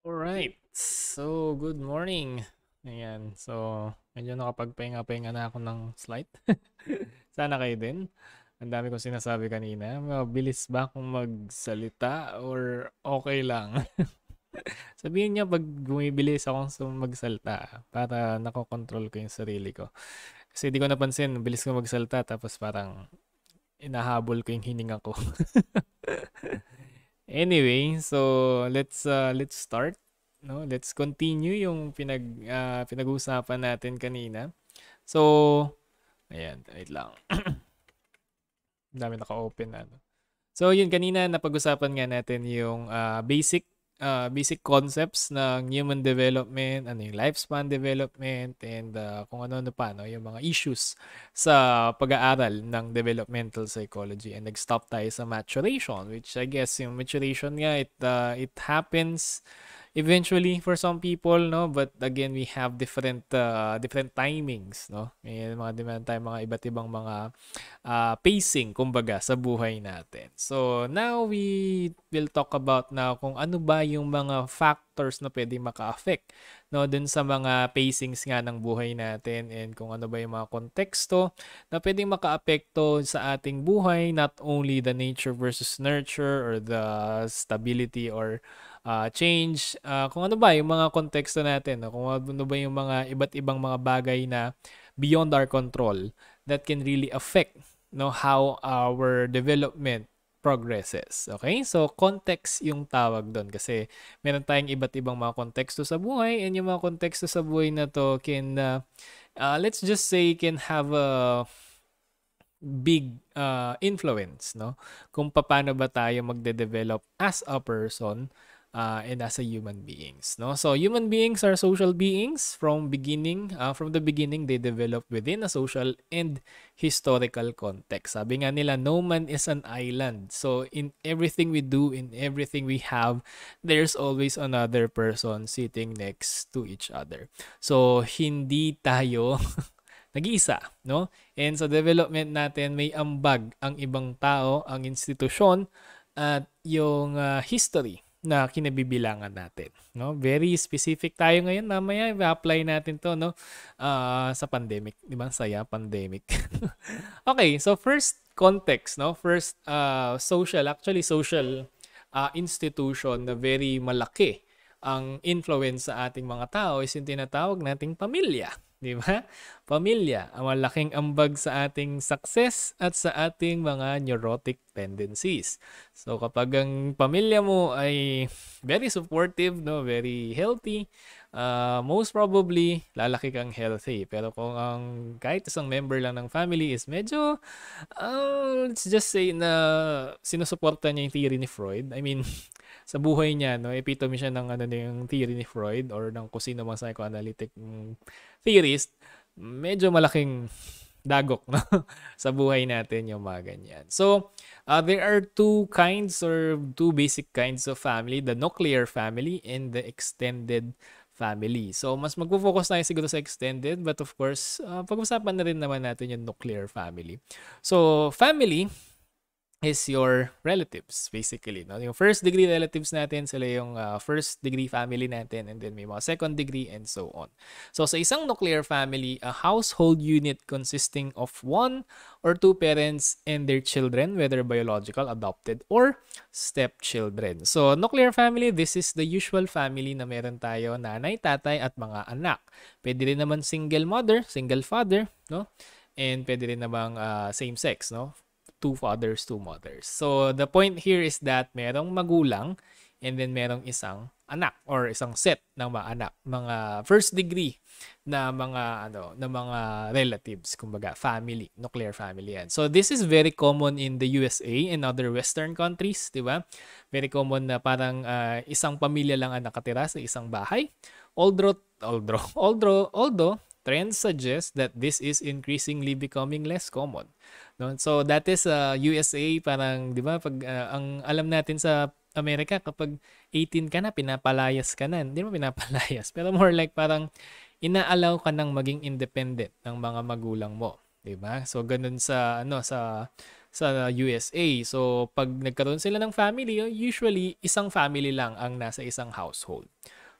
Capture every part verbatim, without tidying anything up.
Alright, so good morning. Ayan, so medyo nakapagpahinga-pahinga na ako ng slide. Sana kayo din. Ang dami kong sinasabi kanina. Mabilis ba akong magsalita or okay lang? Sabihin niya pag gumibilis akong magsalita para nakokontrol ko yung sarili ko. Kasi di ko napansin, bilis ko magsalita tapos parang inahabol ko yung hininga ko. Anyway, so let's uh, let's start, no? Let's continue yung pinag uh, pinag-usapan natin kanina. So, ayan, wait lang. Dami naka-open na. No? So, yun kanina napag-usapan nga natin yung uh, basic uh, basic concepts ng human development, ano yung lifespan development and uh, kung ano-ano pa, no, yung mga issues sa pag-aaral ng developmental psychology, and nag-stop tayo sa maturation, which I guess yung maturation nga it uh, it happens eventually for some people, no, but again we have different uh, different timings, no. May mga demand tayo mga iba't ibang mga uh, pacing kumbaga sa buhay natin. So now we will talk about now kung ano ba yung mga factors na pwedeng maka-affect, no, dun sa mga pacings nga ng buhay natin, and kung ano ba yung mga konteksto na pwedeng maka-apekto sa ating buhay, not only the nature versus nurture or the stability or Uh, change, uh, kung ano ba yung mga konteksto natin, no? Kung ano ba yung mga iba't ibang mga bagay na beyond our control that can really affect, no, how our development progresses. Okay? So, context yung tawag doon kasi meron tayong iba't ibang mga konteksto sa buhay, and yung mga konteksto sa buhay na to can, uh, uh, let's just say, can have a big uh, influence, no? Kung paano ba tayo magde-develop as a person, Uh, and as a human beings, no? So human beings are social beings from beginning, uh, from the beginning they develop within a social and historical context. Sabi nga nila, no man is an island. So in everything we do, in everything we have, there's always another person sitting next to each other. So hindi tayo nag-iisa, no? And sa development natin, may ambag ang ibang tao, ang institusyon, at yung uh, history na kinabibilangan natin, no? Very specific tayo ngayon. Mamaya i-apply natin to, no, uh, sa pandemic, di ba? Saya pandemic. Okay, so first context, no, first uh, social, actually social uh, institution na very malaki ang influence sa ating mga tao is yung tinatawag nating pamilya, di ba? Pamilya ang malaking ambag sa ating success at sa ating mga neurotic tendencies. So kapag ang pamilya mo ay very supportive, no, very healthy, uh, most probably lalaki kang healthy. Pero kung ang kahit isang member lang ng family is medyo uh, let's just say na sinusuporta niya yung theory ni Freud. I mean, sa buhay niya, no, epitome siya ng ano yung theory ni Freud or ng kung sino mang psychoanalytic theorist. Medyo malaking dagok, no, sa buhay natin yung mga ganyan. So, uh, there are two kinds or two basic kinds of family, the nuclear family and the extended family. So, mas magpo-focus tayo siguro sa extended, but of course, uh, pag-usapan na rin naman natin yung nuclear family. So, family is your relatives basically, no? Yung first degree relatives natin, sila yung uh, first degree family natin, and then may mga second degree and so on. So sa isang nuclear family, a household unit consisting of one or two parents and their children, whether biological, adopted, or stepchildren. So nuclear family, this is the usual family na meron tayo, nanay, tatay, at mga anak. Pwede rin naman single mother, single father, no? And pwede rin namang uh, same sex, no? Two fathers, two mothers. So, the point here is that merong magulang and then merong isang anak or isang set ng mga anak, mga first degree na mga ano, na mga relatives, kumbaga family, nuclear family yan. So, this is very common in the U S A and other Western countries, di ba? Very common na parang uh, isang pamilya lang ang nakatira sa isang bahay. Although, although, although, although, trends suggest that this is increasingly becoming less common, no? So that is uh, U S A, parang di ba pag uh, ang alam natin sa Amerika, kapag eighteen ka na pinapalayas ka na, hindi mo pinapalayas pero more like parang inaalaw ka nang maging independent ng mga magulang mo, di ba? So ganun sa ano sa sa U S A. So, pag nagkaroon sila ng family, usually, isang family lang ang nasa isang household.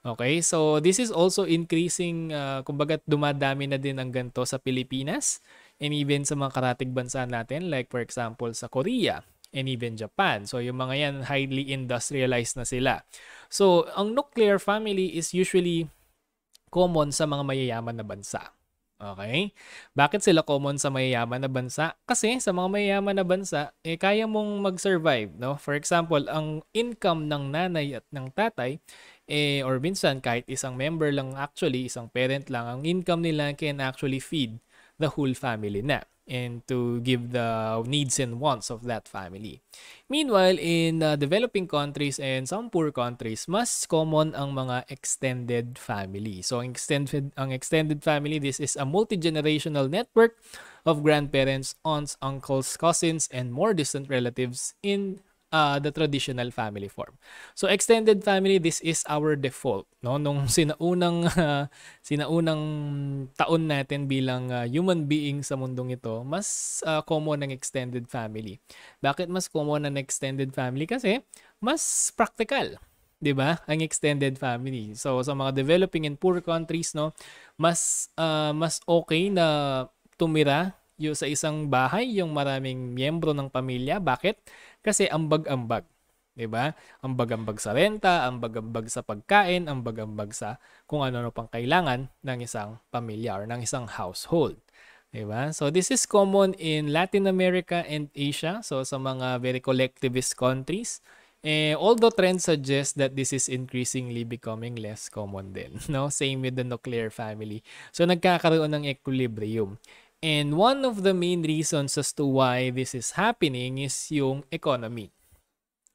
Okay? So, this is also increasing, uh, kumbaga dumadami na din ang ganito sa Pilipinas and even sa mga karatig bansa natin, like for example sa Korea and even Japan. So, yung mga yan, highly industrialized na sila. So, ang nuclear family is usually common sa mga mayayaman na bansa. Okay? Bakit sila common sa mayayaman na bansa? Kasi sa mga mayayaman na bansa, eh, kaya mong mag-survive, no? For example, ang income ng nanay at ng tatay, eh, or minsan kahit isang member lang actually, isang parent lang, ang income nila can actually feed the whole family na and to give the needs and wants of that family. Meanwhile, in uh, developing countries and some poor countries, mas common ang mga extended family. So, ang extended, ang extended family, this is a multi-generational network of grandparents, aunts, uncles, cousins, and more distant relatives in Uh, the traditional family form. So, extended family, this is our default, no? Nung sinaunang, uh, sinaunang taon natin bilang uh, human being sa mundong ito, mas uh, common ang extended family. Bakit mas common ang extended family? Kasi mas practical, diba? Ang extended family. So, sa mga developing and poor countries, no? Mas, uh, mas okay na tumira yung sa isang bahay, yung maraming miyembro ng pamilya. Bakit? Kasi ambag-ambag, diba? Ambag-ambag sa renta, ambag-ambag sa pagkain, ambag-ambag sa kung ano-ano pang kailangan ng isang pamilya or ng isang household, diba? So, this is common in Latin America and Asia, so sa mga very collectivist countries. Eh, although trends suggest that this is increasingly becoming less common din, no? Same with the nuclear family. So, nagkakaroon ng equilibrium. And one of the main reasons as to why this is happening is yung economy.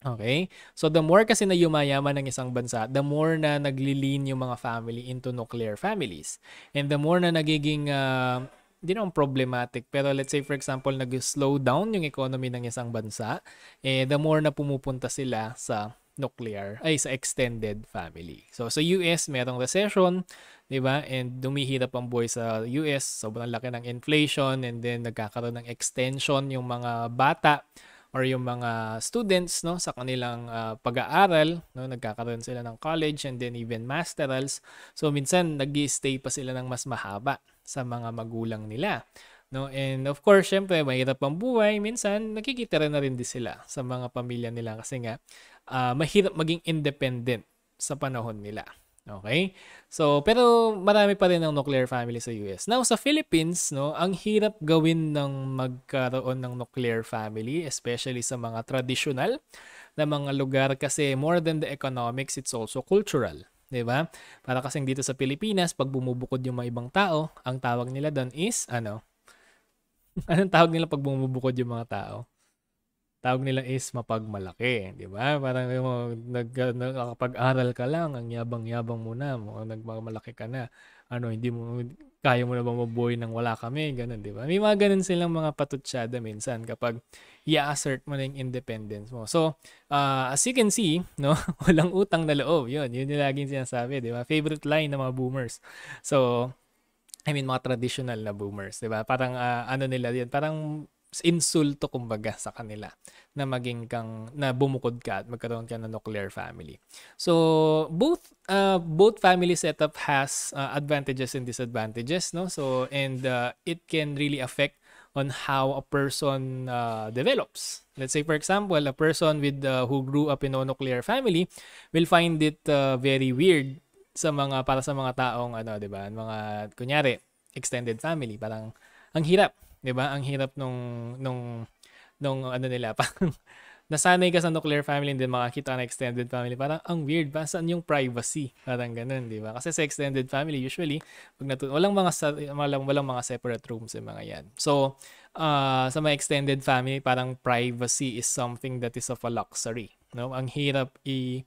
Okay? So, the more kasi na yumayaman ng isang bansa, the more na nagli-lean yung mga family into nuclear families. And the more na nagiging, uh, hindi naman problematic, pero let's say for example, nag-slow down yung economy ng isang bansa, eh, the more na pumupunta sila sa nuclear, ay sa extended family. So, sa U S, merong recession, diba? And dumihirap ang buhay sa U S, sobrang laki ng inflation, and then nagkakaroon ng extension yung mga bata or yung mga students, no, sa kanilang uh, pag-aaral, no, nagkakaroon sila ng college and then even masterals. So, minsan, nag-i-stay pa sila ng mas mahaba sa mga magulang nila. No? And of course, syempre, mahirap ang buhay. Minsan, nakikitira na rin din sila sa mga pamilya nila kasi nga, uh, mahirap maging independent sa panahon nila. Okay? So, pero marami pa rin ang nuclear family sa U S. Now, sa Philippines, no, ang hirap gawin ng magkaroon ng nuclear family, especially sa mga traditional na mga lugar kasi more than the economics, it's also cultural. Diba? Para kasing dito sa Pilipinas, pag bumubukod yung mga ibang tao, ang tawag nila doon is, ano, anong tawag nila pag bumubukod yung mga tao? Tawag nila is mapagmalaki, di ba? Parang nakakapag-aral ka lang, ang yabang-yabang mo na, nagmamalaki ka na. Ano, hindi mo, kaya mo na ba mabuhay nang wala kami? Ganun, di ba? May mga ganun silang mga patutsada minsan kapag i-assert mo na yung independence mo. So, uh, as you can see, no, walang utang na loob. Yun, yun yung laging sinasabi, di ba? Favorite line ng mga boomers. So, I mean, mga traditional na boomers, di ba? Parang uh, ano nila yun, parang insulto kumbaga sa kanila na maging kang, na bumukod ka at magkaroon ka ng nuclear family. So, both uh, both family setup has uh, advantages and disadvantages, no? So, and uh, it can really affect on how a person uh, develops. Let's say, for example, a person with uh, who grew up in a nuclear family will find it uh, very weird sa mga para sa mga taong ano, 'di ba? Mga kunyari extended family, parang ang hirap, 'di ba? Ang hirap nung nung nung ano nila, parang nasanay ka sa nuclear family and then makakita ng extended family, parang ang weird, ba? Saan yung privacy? Parang ganun, 'di ba? Kasi sa extended family usually pag natut walang mga walang, walang mga separate rooms yung mga 'yan. So, uh, sa mga extended family, parang privacy is something that is of a luxury, no? Ang hirap i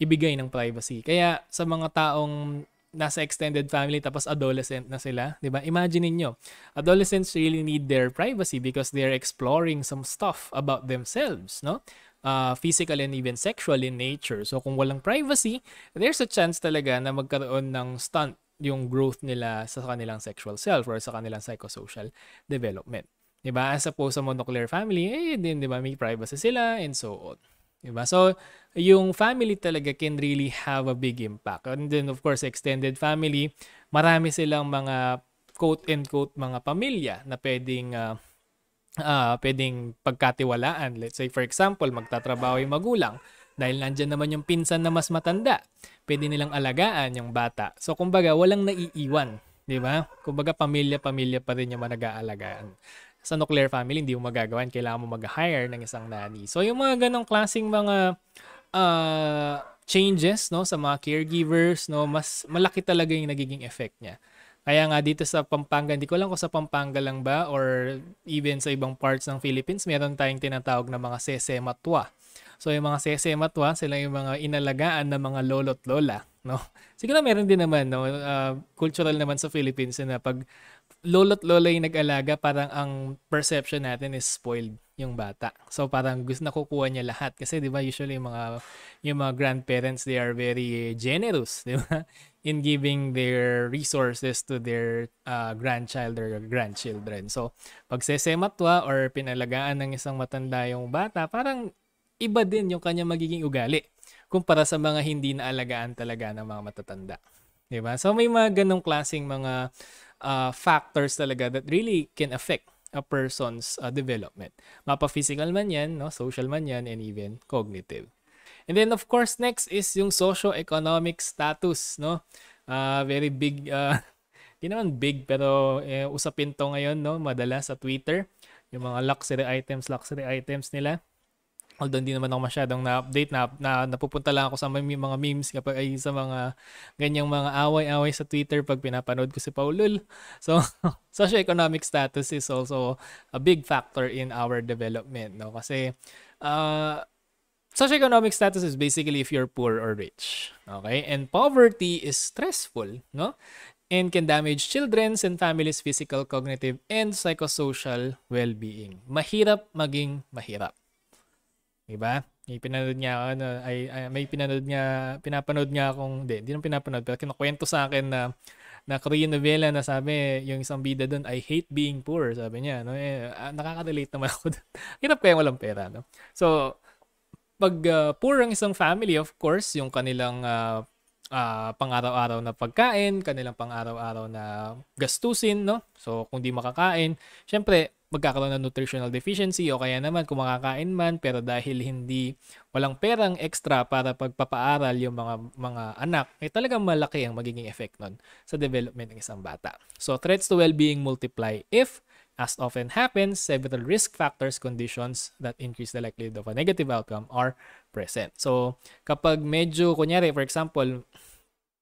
ibigay ng privacy. Kaya sa mga taong nasa extended family tapos adolescent na sila, 'di ba? Imagine niyo. Adolescents really need their privacy because they're exploring some stuff about themselves, no? Uh, physical and even sexual in nature. So kung walang privacy, there's a chance talaga na magkaroon ng stunt yung growth nila sa kanilang sexual self or sa kanilang psychosocial development. Diba? As opposed sa mononuclear family, eh, din, diba? May privacy sila and so on. Diba? So, yung family talaga can really have a big impact. And then, of course, extended family, marami silang mga quote-unquote mga pamilya na pwedeng, uh, uh, pwedeng pagkatiwalaan. Let's say, for example, magtatrabaho yung magulang. Dahil nandyan naman yung pinsan na mas matanda. Pwede nilang alagaan yung bata. So, kumbaga, walang naiiwan. Diba? Kumbaga, pamilya-pamilya pa rin yung manag-aalagaan. Sa nuclear family, hindi mo magagawan. Kailangan mo mag-hire ng isang nanny. So, yung mga ganong klaseng mga uh, changes no sa mga caregivers, no mas malaki talaga yung nagiging effect niya. Kaya nga dito sa Pampanga, hindi ko alam kung sa Pampanga lang ba or even sa ibang parts ng Philippines, meron tayong tinatawag na mga sese matwa. So, yung mga sese matwa, sila yung mga inalagaan ng mga lolo't lola. No? Siguro meron din naman, no? Uh, cultural naman sa Philippines na pag lolo't lola yung nag-alaga, parang ang perception natin is spoiled yung bata. So parang gusto nakukuha niya lahat kasi 'di ba usually yung mga yung mga grandparents, they are very generous, 'di ba? In giving their resources to their uh, grandchild or grandchildren. So pag sesematwa or pinalagaan ng isang matanda yung bata, parang iba din yung kanya magiging ugali kumpara sa mga hindi naalagaan talaga ng mga matatanda. 'Di ba? So may mga ganong klaseng mga Uh, factors talaga that really can affect a person's uh, development. Mapa-physical man yan, no? Social man yan, and even cognitive. And then, of course, next is yung socio-economic status. No? Uh, very big, uh, di naman big, pero eh, usapin to ngayon, no? Madalas sa Twitter. Yung mga luxury items, luxury items nila. Although hindi naman ako masyadong na-update, na, na napupunta lang ako sa mga memes kapag ay sa mga ganyang mga away-away sa Twitter pag pinapanood ko si Paulul. So, socioeconomic status is also a big factor in our development, no? Kasi uh, socioeconomic status is basically if you're poor or rich, okay? And poverty is stressful, no? And can damage children's and families' physical, cognitive, and psychosocial well-being. Mahirap maging mahirap. Diba? May pinanood niya ako, ano, ay, ay, may pinanood niya, pinapanood niya akong, hindi, hindi nang pinapanood, pero kinukwento sa akin na, na Korean novela na sabi, yung isang bida doon, I hate being poor, sabi niya, no? Eh, nakaka-relate naman ako doon. Hirap kaya walang pera, no? So, pag uh, poor ang isang family, of course, yung kanilang uh, uh, pang-araw-araw na pagkain, kanilang pang-araw-araw na gastusin, no? So, kung di makakain, syempre, magkakaroon ng nutritional deficiency o kaya naman kung makakain man pero dahil hindi walang perang extra para pagpapaaral yung mga mga anak, eh talagang malaki ang magiging effect nun sa development ng isang bata. So threats to well-being multiply if, as often happens, several risk factors, conditions that increase the likelihood of a negative outcome are present. So kapag medyo, kunyari, for example,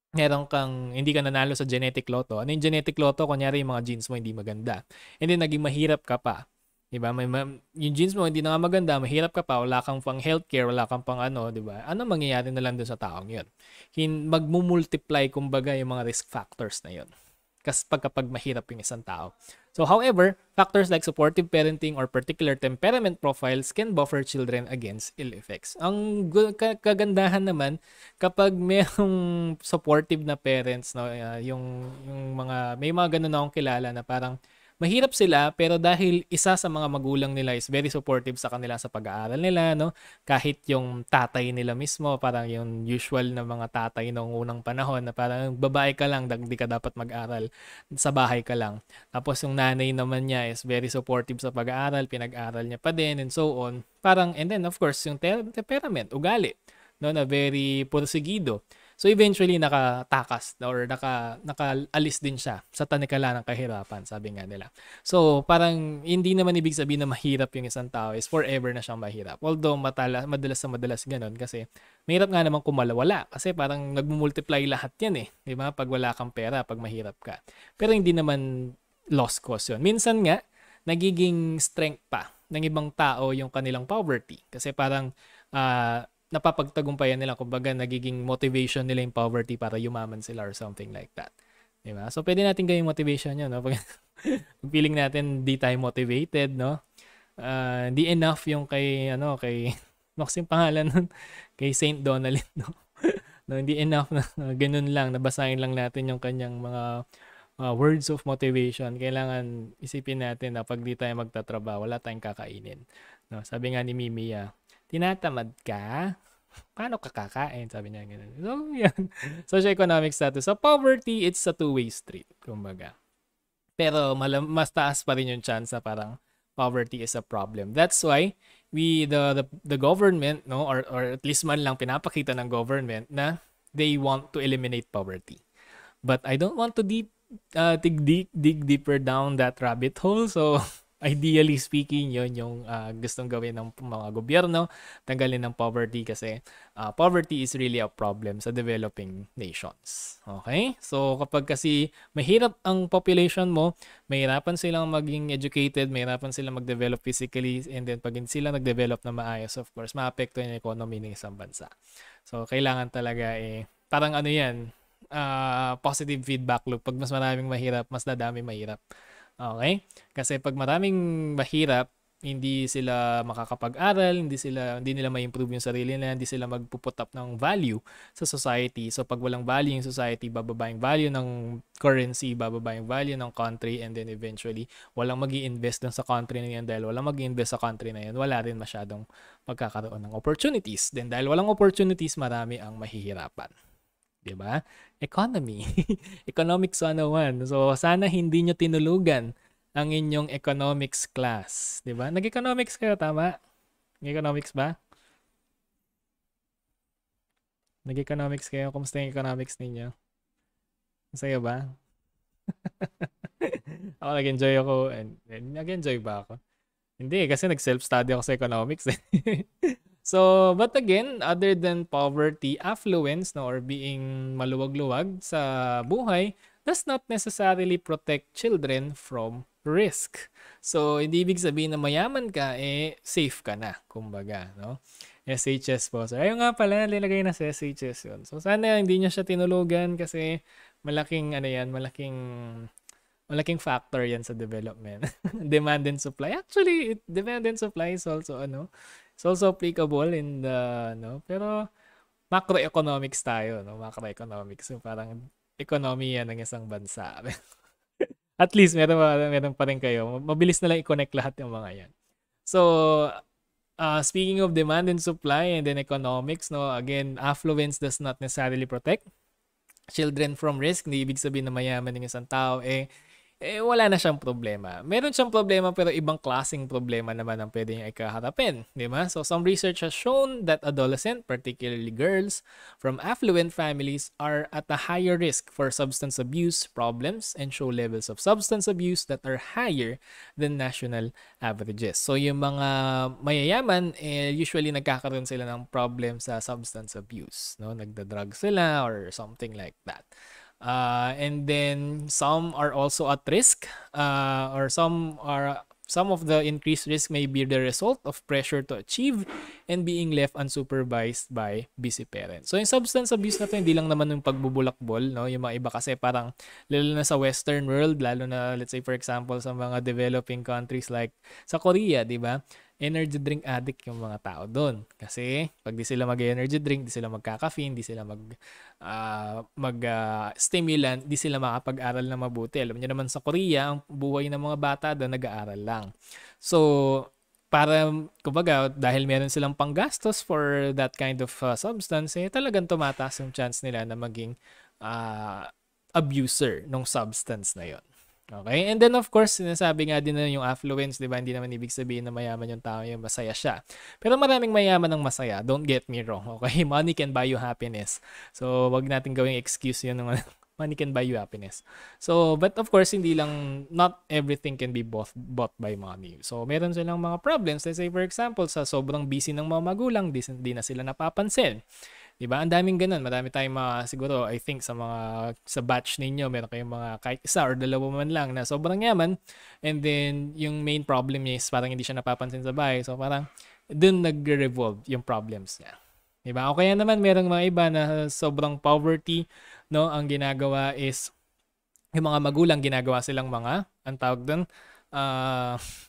meron kang, hindi ka nanalo sa genetic lotto. Ano yung genetic lotto? Kunyari yung mga genes mo hindi maganda. And then, naging mahirap ka pa. Diba? May, yung genes mo hindi na nga maganda, mahirap ka pa, wala kang pang healthcare, wala kang pang ano, diba? Ano mangyayari na lang doon sa taong yun? Magmumultiply, kumbaga, yung mga risk factors na yun. Kasi pagkapag mahirap yung isang tao. So, however, factors like supportive parenting or particular temperament profiles can buffer children against ill effects. Ang kagandahan naman, kapag mayroong supportive na parents, no, uh, yung, yung mga, may mga ganun akong kilala na parang mahirap sila, pero dahil isa sa mga magulang nila is very supportive sa kanila sa pag-aaral nila, no? Kahit yung tatay nila mismo, parang yung usual na mga tatay noong unang panahon na parang babae ka lang, hindi ka dapat mag-aral, sa bahay ka lang. Tapos yung nanay naman niya is very supportive sa pag-aaral, pinag-aral niya pa din, and so on. Parang, and then of course, yung temperament, ugali, no? Na very porsigido. So eventually nakatakas or naka nakaalis din siya sa tanikala ng kahirapan, sabi nga nila. So parang hindi naman ibig sabihin na mahirap yung isang tao is forever na siyang mahirap. Although matala, madalas sa madalas ganun kasi mahirap nga naman kumalawala kasi parang nagmumultiply lahat yan eh. Di ba? Pag wala kang pera, pag mahirap ka. Pero hindi naman lost cause yun. Minsan nga, nagiging strength pa ng ibang tao yung kanilang poverty. Kasi parang uh, napapagtagumpayan nila, kumbaga nagiging motivation nila yung poverty para yumaman sila or something like that. Diba? So, pwede natin gawing motivation yun, no? Pag feeling natin di tayo motivated, no? Uh, di enough yung kay, ano, kay, maksim pangalan nun, kay Saint Donald, no? No? Di enough na ganun lang, nabasahin lang natin yung kanyang mga uh, words of motivation, kailangan isipin natin na pag di tayo magtatrabaho, wala tayong kakainin. No, sabi nga ni Mimi, ah, tinatamad ka? Paano ka kakain? Sabi niya ganun. So, yan. Socioeconomic status. So, poverty, it's a two-way street, kumbaga. Pero mas taas pa rin yung chance na parang poverty is a problem. That's why we the the, the government, no, or or at least man lang pinapakita ng government na they want to eliminate poverty. But I don't want to deep uh, dig deep, dig deeper down that rabbit hole. So ideally speaking, yon yung uh, gustong gawin ng mga gobyerno, tanggalin ng poverty kasi uh, poverty is really a problem sa developing nations. Okay? So kapag kasi mahirap ang population mo, mahirapan silang maging educated, mahirapan silang mag-develop physically, and then pag sila nag-develop na maayos, of course, maapekto yung economy ng isang bansa. So kailangan talaga eh, parang ano yan, uh, positive feedback loop. Pag mas maraming mahirap, mas dadami mahirap. Okay? Kasi pag maraming mahirap, hindi sila makakapag-aral, hindi sila hindi nila ma-improve yung sarili nila, hindi sila magpuput up ng value sa society. So pag walang value yung society, bababa yung value ng currency, bababa yung value ng country, and then eventually walang magi-invest dun sa country na yan dahil walang magi-invest sa country na yan, wala rin masyadong pagkakaroon ng opportunities. Then dahil walang opportunities, marami ang mahihirapan. Diba? Economy. Economics one oh one. So, sana hindi nyo tinulugan ang inyong economics class. Diba? Nag-economics kayo, tama? Nag-economics ba? Nag-economics kayo? Kumusta yung economics ninyo? Masaya ba? Ako, nag-enjoy ako. And, and, nag-enjoy ba ako? Hindi, kasi nag-self-study ako sa economics. So, but again, other than poverty, affluence, no, or being maluwag-luwag sa buhay, does not necessarily protect children from risk. So, hindi ibig sabihin na mayaman ka, eh, safe ka na, kumbaga, no? S H S po. So, ayun nga pala, nilagay na sa S H S yun. So, sana hindi niya siya tinulugan kasi malaking, ano yan, malaking... malaking factor yan sa development. Demand and supply. Actually, it, demand and supply is also, ano, it's also applicable in the, ano, pero macroeconomics tayo, no? Macroeconomics. So, parang economy yan ng isang bansa. At least, meron, meron pa rin kayo. Mabilis na lang i-connect lahat ng mga yan. So, uh, speaking of demand and supply and then economics, no, again, affluence does not necessarily protect children from risk. Hindi ibig sabihin na mayaman ng isang tao, eh, eh, wala na siyang problema. Meron siyang problema pero ibang klaseng problema naman ang pwede niya ikaharapin. Di ba? So, some research has shown that adolescents, particularly girls, from affluent families are at a higher risk for substance abuse problems and show levels of substance abuse that are higher than national averages. So, yung mga mayayaman, eh, usually nagkakaroon sila ng problem sa substance abuse. No? Nagda-drug sila or something like that. Uh, and then some are also at risk, uh, or some are some of the increased risk may be the result of pressure to achieve and being left unsupervised by busy parents. So, yung substance abuse na to, hindi lang naman yung pagbubulakbol, no? Yung mga iba kasi parang, lalo na sa Western world, lalo na, let's say, for example, sa mga developing countries like sa Korea, di ba? Energy drink addict yung mga tao doon. Kasi pag di sila mag-energy drink, di sila magka-caffeine, di sila mag, uh, mag uh, stimulant, di sila makapag-aral na mabuti. Alam niyo naman sa Korea, ang buhay ng mga bata doon nag-aaral lang. So, para, kumbaga, dahil meron silang panggastos for that kind of uh, substance, eh, talagang tumataas yung chance nila na maging uh, abuser ng substance na yon. Okay? And then of course, sinasabi nga din na yung affluence, di ba? Hindi naman ibig sabihin na mayaman yung tao, yung masaya siya. Pero maraming mayaman ang masaya. Don't get me wrong. Okay? Money can buy you happiness. So, wag natin gawing excuse yun ng money can buy you happiness. So, but of course, hindi lang, not everything can be both, bought by money. So, meron silang mga problems. Let's say for example, sa sobrang busy ng mga magulang, di, di na sila napapansin. Diba? Ang daming ganun. Marami tayong mga, siguro, I think, sa mga, sa batch ninyo, meron kayong mga kahit isa or dalawa man lang na sobrang yaman. And then, yung main problem niya is parang hindi siya napapansin sa bahay. So, parang, dun nag-revolve yung problems niya. Diba? O kaya naman, merong mga iba na sobrang poverty, no? Ang ginagawa is, yung mga magulang, ginagawa silang mga, ang tawag dun, ah, uh,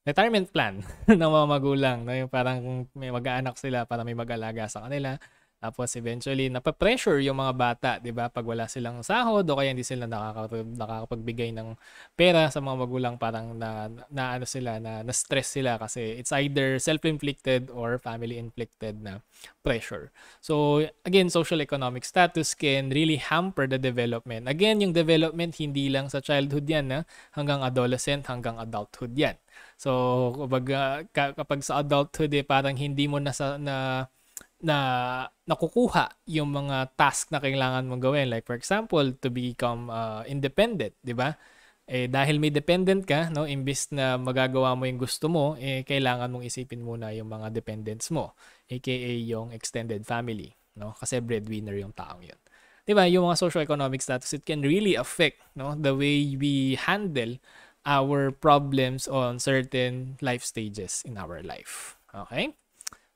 retirement plan ng mga magulang, no? Yung parang may mag-aanak sila para may mag-alaga sa kanila, Tapos eventually, napapressure yung mga bata, di ba? Pag wala silang sahod o kaya hindi sila nakaka nakakapagbigay ng pera sa mga magulang, parang na, na ano sila, na, na stress sila kasi it's either self-inflicted or family-inflicted na pressure. So again, social economic status can really hamper the development. Again, yung development hindi lang sa childhood yan, na hanggang adolescent, hanggang adulthood yan. So kapag, kapag sa adulthood, eh, parang hindi mo nasa, na na nakukuha yung mga task na kailangan mong gawin. Like for example, to become uh, independent, di ba? Eh, dahil may dependent ka, no, imbis na magagawa mo yung gusto mo, eh, kailangan mong isipin muna yung mga dependents mo, aka yung extended family, no? Kasi breadwinner yung taong yun. Di ba? Yung mga socio-economic status, it can really affect, no, the way we handle our problems on certain life stages in our life. Okay?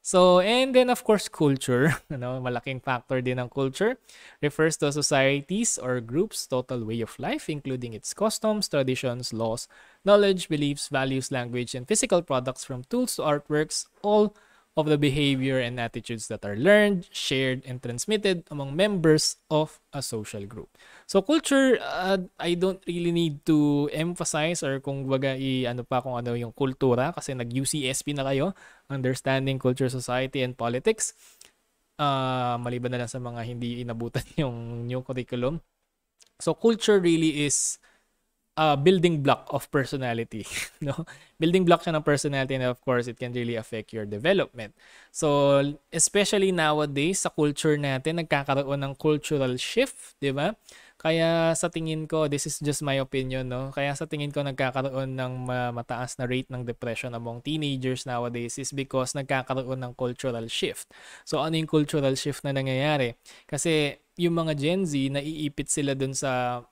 So, and then of course, culture. Ano, malaking factor din ng culture. Refers to societies or groups' total way of life, including its customs, traditions, laws, knowledge, beliefs, values, language, and physical products, from tools to artworks, all of the behavior and attitudes that are learned, shared, and transmitted among members of a social group. So, culture, uh, I don't really need to emphasize or kung baga i, ano pa kung ano yung kultura, kasi nag-U C S P na kayo. Understanding Culture, Society, and Politics. Uh, maliban na lang sa mga hindi inabutan yung new curriculum. So, culture really is a building block of personality. No? Building block siya ng personality, and of course, it can really affect your development. So, especially nowadays, sa culture natin, nagkakaroon ng cultural shift, di ba? Kaya sa tingin ko, this is just my opinion, no? Kaya sa tingin ko nagkakaroon ng mataas na rate ng depression among teenagers nowadays is because nagkakaroon ng cultural shift. So ano yung cultural shift na nangyayari? Kasi yung mga Gen Z, naiipit sila dun sa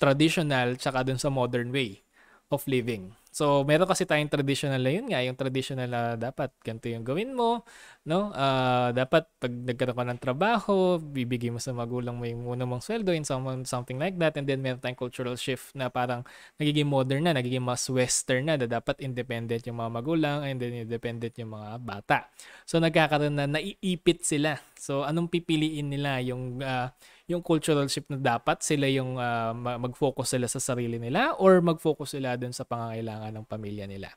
traditional tsaka dun sa modern way of living. So, meron kasi tayong traditional na yun nga, yung traditional na dapat ganito yung gawin mo, no? Uh, dapat pag nagkaroon ka ng trabaho, bibigay mo sa magulang mo yung muna mong sweldo and someone, something like that. And then meron tayong cultural shift na parang nagiging modern na, nagiging mas western na, na dapat independent yung mga magulang and then independent yung mga bata. So, nagkakaroon na, naiipit sila. So, anong pipiliin nila? Yung uh, yung cultural shift na dapat sila yung uh, mag-focus sila sa sarili nila or mag-focus sila dun sa pangangailangan ng pamilya nila.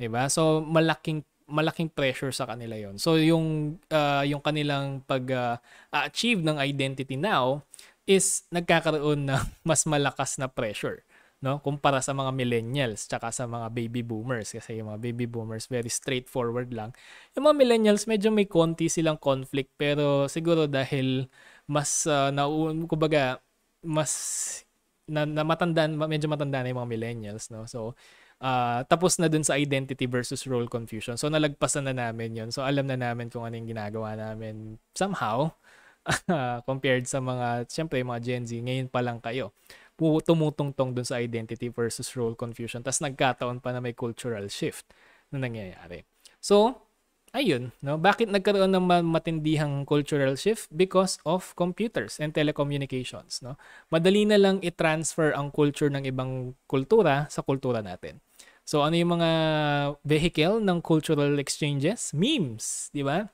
'Di ba? So malaking malaking pressure sa kanila 'yon. So yung uh, yung kanilang pag-achieve uh, ng identity now is nagkakaroon ng mas malakas na pressure, no, kumpara sa mga millennials tsaka sa mga baby boomers, kasi yung mga baby boomers very straightforward lang. Yung mga millennials medyo may konti silang conflict, pero siguro dahil mas uh, naun, kumbaga, mas na, na matandaan, medyo matanda na yung mga millennials, no? So, uh, tapos na dun sa identity versus role confusion. So, nalagpasan na namin yun. So, alam na namin kung ano yung ginagawa namin somehow compared sa mga, syempre, mga Gen Z, ngayon pa lang kayo. Tumutungtong dun sa identity versus role confusion. Tapos nagkataon pa na may cultural shift na nangyayari. So, ayun, no? Bakit nagkaroon ng matindihang cultural shift? Because of computers and telecommunications, no? Madali na lang i-transfer ang culture ng ibang kultura sa kultura natin. So ano yung mga vehicle ng cultural exchanges? Memes, di ba?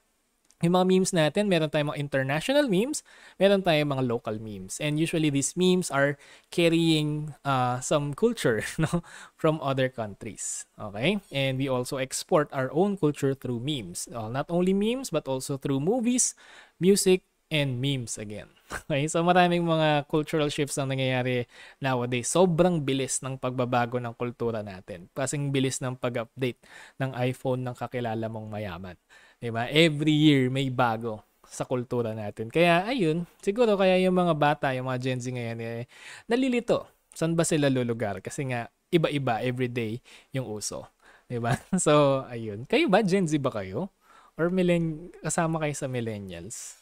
Yung mga memes natin, meron tayong mga international memes, meron tayong mga local memes. And usually these memes are carrying uh, some culture, no, from other countries. Okay? And we also export our own culture through memes. Uh, not only memes, but also through movies, music, and memes again. Okay? So maraming mga cultural shifts ang nangyayari nowadays. Sobrang bilis ng pagbabago ng kultura natin. Kasing bilis ng pag-update ng iPhone ng kakilala mong mayaman. Diba? Every year may bago sa kultura natin. Kaya ayun, siguro kaya yung mga bata, yung mga Gen Z ngayon, eh, nalilito. Saan ba sila lulugar? Kasi nga, iba-iba everyday yung uso. Diba? So, ayun. Kayo ba? Gen Z ba kayo? Or millenn- kasama kayo sa millennials?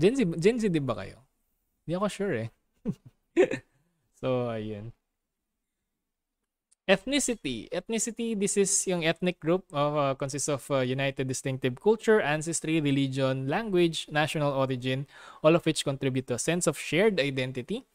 Gen Z, Gen Z di ba kayo? Hindi ako sure eh. So, ayun. Ethnicity. Ethnicity, this is yung ethnic group of, uh, consists of uh, united distinctive culture, ancestry, religion, language, national origin, all of which contribute to a sense of shared identity,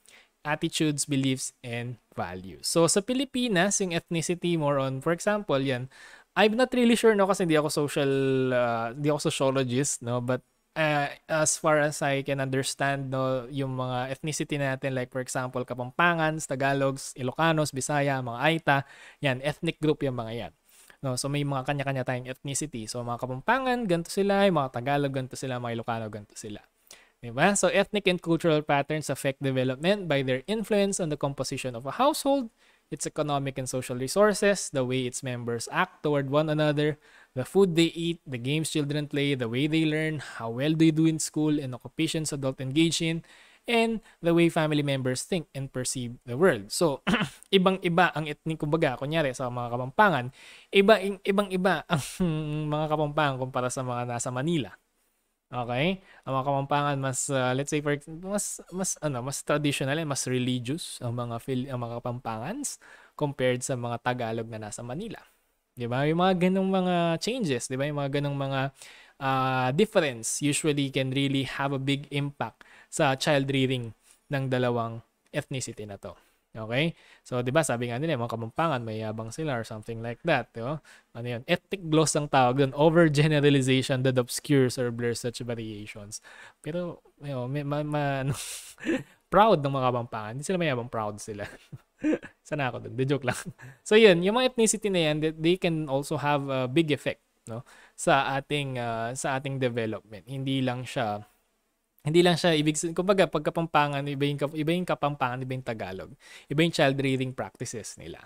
attitudes, beliefs, and values. So, sa Pilipinas, yung ethnicity more on, for example, yan, I'm not really sure, no, kasi hindi ako social, uh, hindi ako sociologist, no, but uh, as far as I can understand, no, yung mga ethnicity natin, like for example, Kapampangans, Tagalogs, Ilocanos, Bisaya, mga Aita, yan, ethnic group yung mga yan. No, so may mga kanya-kanya tayong ethnicity. So mga Kapampangan, ganito sila, yung mga Tagalog, ganito sila, mga Ilocano, ganito sila. Diba? So ethnic and cultural patterns affect development by their influence on the composition of a household, its economic and social resources, the way its members act toward one another, the food they eat, the games children play, the way they learn, how well they do in school, and occupations adults engage in, and the way family members think and perceive the world. So, ibang-iba ang ethnic, kumbaga, kunyari sa mga Kapampangan, ibang-iba ang mga Kapampangan kumpara sa mga nasa Manila. Okay? Ang mga Kapampangan mas uh, let's say for example, mas mas ano, mas traditional and mas religious ang mga ang mga Kapampangans compared sa mga Tagalog na nasa Manila. 'Di ba? Yung mga ganung mga changes, 'di ba? Yung mga ganung mga uh, difference usually can really have a big impact sa child rearing ng dalawang ethnicity na 'to. Okay? So, 'di ba, sabi nga nila, mga Kapampangan mayabang sila or something like that, 'di ba? Ano 'yun? Ethnic gloss ang tawag doon, overgeneralization that obscures or blurs such variations. Pero, you know, may, ma, ma, ano, proud ng mga Kapampangan, hindi sila mayabang, proud sila. Sana ako doon, de joke lang. So, 'yun, yung mga ethnicity na 'yan, they can also have a big effect, no, sa ating uh, sa ating development. Hindi lang siya Hindi lang siya, ibig sabihin, kumbaga, pagkapampangan, iba yung, iba yung Kapampangan, iba yung Tagalog. Iba yung child rearing practices nila.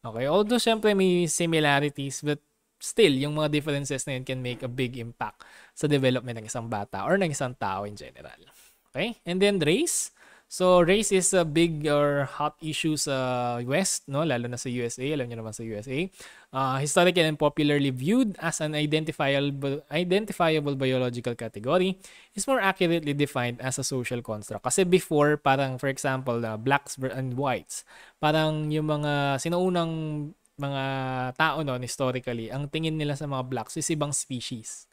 Okay? Although, syempre, may similarities, but still, yung mga differences na yun can make a big impact sa development ng isang bata or ng isang tao in general. Okay? And then, race. So, race is a big or hot issue sa West, no? Lalo na sa U S A. Alam nyo naman sa U S A. Uh, historically and popularly viewed as an identifiable, identifiable biological category, is more accurately defined as a social construct. Kasi before, parang for example, uh, blacks and whites, parang yung mga sinaunang mga tao noon historically, ang tingin nila sa mga blacks is ibang species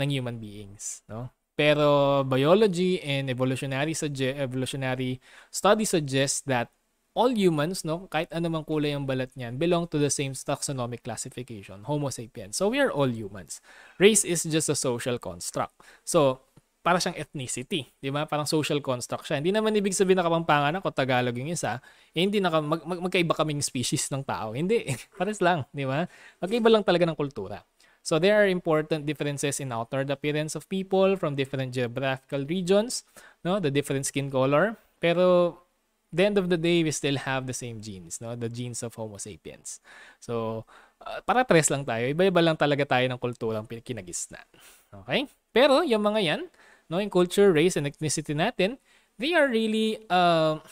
ng human beings, no? Pero biology and evolutionary suggest, evolutionary study suggests that all humans, no, kahit anumang kulay ang balat niyan, belong to the same taxonomic classification, Homo sapiens. So we are all humans. Race is just a social construct. So para siyang ethnicity, 'di ba? Parang social construct siya. Hindi naman ibig sabihin na Kapampangan ako, Tagalog yung isa, eh, hindi na mag, mag, magkaiba kaming species ng tao. Hindi, pares lang, 'di ba? Magkaiba lang talaga ng kultura. So there are important differences in outward appearance of people from different geographical regions, no, the different skin color, pero the end of the day we still have the same genes, no, the genes of Homo sapiens. So uh, para pares lang tayo, iba-iba lang talaga tayo ng kulturang kinagisnan. Okay? Pero yung mga yan, no, yung culture, race and ethnicity natin, they are really uh,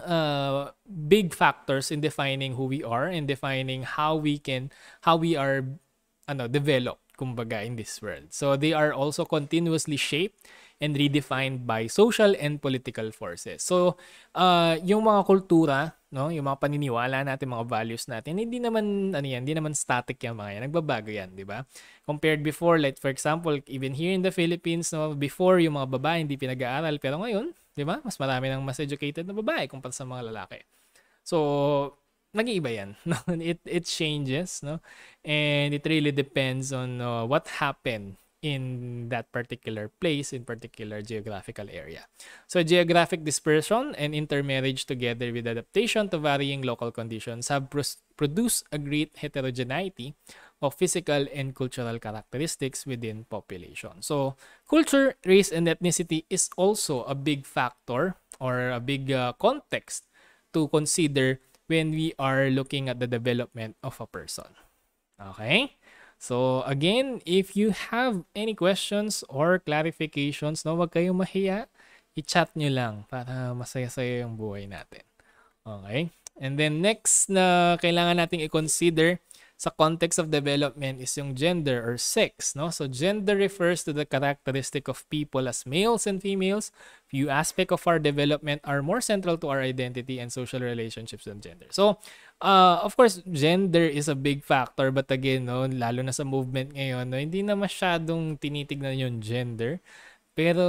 uh big factors in defining who we are and defining how we can how we are ano, develop, kumbaga, in this world. So they are also continuously shaped and redefined by social and political forces. So uh, yung mga kultura, no, yung mga paniniwala natin, mga values natin, hindi naman ano yan, hindi naman static yung mga yan, nagbabago yan, di ba? Compared before, like for example, even here in the Philippines, no, before yung mga babae hindi pinag-aaral, pero ngayon, di ba? Mas marami ng mas educated na babae kumpara sa mga lalaki. So nag-iiba yan. it, it changes, no? And it really depends on uh, what happened in that particular place, in particular geographical area. So geographic dispersion and intermarriage together with adaptation to varying local conditions have pro produced a great heterogeneity of physical and cultural characteristics within population. So culture, race, and ethnicity is also a big factor or a big uh, context to consider when we are looking at the development of a person. Okay? So, again, if you have any questions or clarifications, no, wag kayong mahiya, i-chat nyo lang para masaya-saya yung buhay natin. Okay? And then, next na kailangan nating i-consider sa context of development is yung gender or sex, no? So, gender refers to the characteristic of people as males and females. Few aspects of our development are more central to our identity and social relationships than gender. So, uh, of course, gender is a big factor. But again, no, lalo na sa movement ngayon, no, hindi na masyadong tinitignan yung gender. Pero,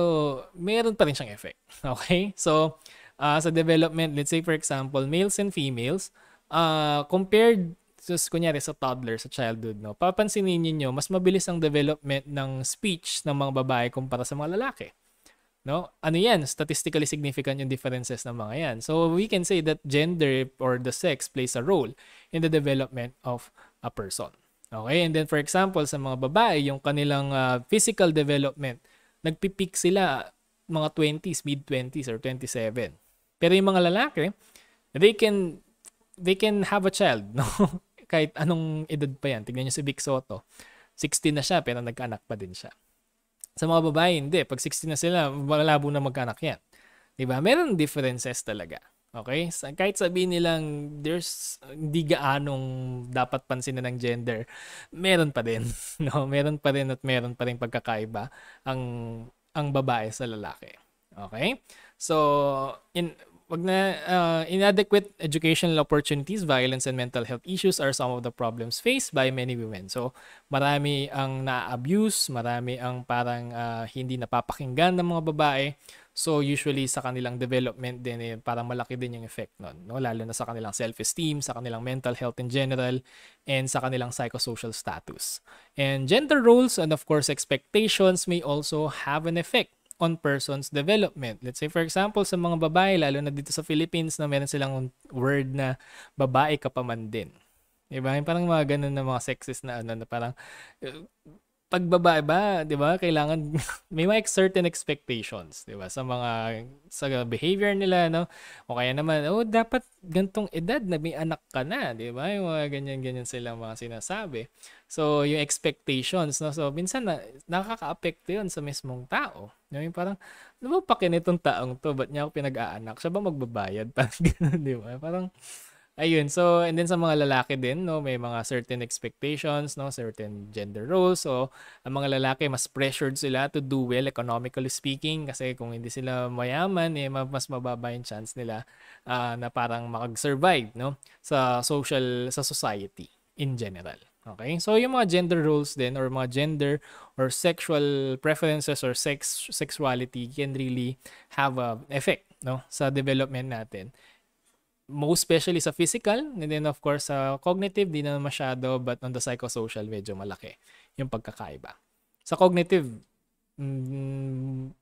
meron pa rin siyang effect. Okay? So, uh, sa development, let's say for example, males and females, uh, compared just kunyari sa toddler, sa childhood, no, papansinin niyo mas mabilis ang development ng speech ng mga babae kumpara sa mga lalaki. No? Ano yan? Statistically significant yung differences ng mga yan. So we can say that gender or the sex plays a role in the development of a person. Okay? And then for example, sa mga babae, yung kanilang uh, physical development, nagpipeak sila mga twenties, mid twenties or twenty-seven. Pero yung mga lalaki, they can they can have a child, no? Kahit anong edad pa yan. Tignan nyo si Vic Soto. sixty na siya pero nagkaanak pa din siya. Sa mga babae, hindi. Pag sixty na sila, malabo na magkaanak yan. Diba? Meron differences talaga. Okay? Kahit sabihin nilang there's hindi gaanong dapat pansin na ng gender, meron pa din. No? Meron pa rin at meron pa rin pagkakaiba ang, ang babae sa lalaki. Okay? So, in, wag na, uh, inadequate educational opportunities, violence, and mental health issues are some of the problems faced by many women. So, marami ang na-abuse, marami ang parang uh, hindi napapakinggan ng mga babae. So, usually sa kanilang development din, eh, parang malaki din yung effect nun. No? Lalo na sa kanilang self-esteem, sa kanilang mental health in general, and sa kanilang psychosocial status. And gender roles and of course expectations may also have an effect on person's development. Let's say for example, sa mga babae, lalo na dito sa Philippines, na meron silang word na babae ka pa man din. Diba? Parang mga ganun na mga sexist na ano, na parang pag babae ba, diba? Kailangan, may mga certain expectations, diba? Sa mga, sa behavior nila, no? O kaya naman, oh, dapat gantong edad na may anak ka na, diba? Yung mga ganyan-ganyan silang mga sinasabi. So, yung expectations, no? So, minsan, na, nakaka-apekto yun sa mismong tao. Yung parang, ano ba pakin itong taong to? Ba't niya ako pinag-aanak? Siya ba magbabayad? Parang gano'n, di ba? Parang, ayun. So, and then sa mga lalaki din, no, may mga certain expectations, no, certain gender roles. So, ang mga lalaki, mas pressured sila to do well economically speaking, kasi kung hindi sila mayaman, eh, mas mababa yung chance nila uh, na parang makag-survive, no, sa social, sa society in general. Okay? So, yung mga gender roles din or mga gender or sexual preferences or sex sexuality can really have an effect, no, sa development natin. Most especially sa physical, and then of course sa cognitive, di na masyado, but on the psychosocial, medyo malaki yung pagkakaiba. Sa cognitive, mm,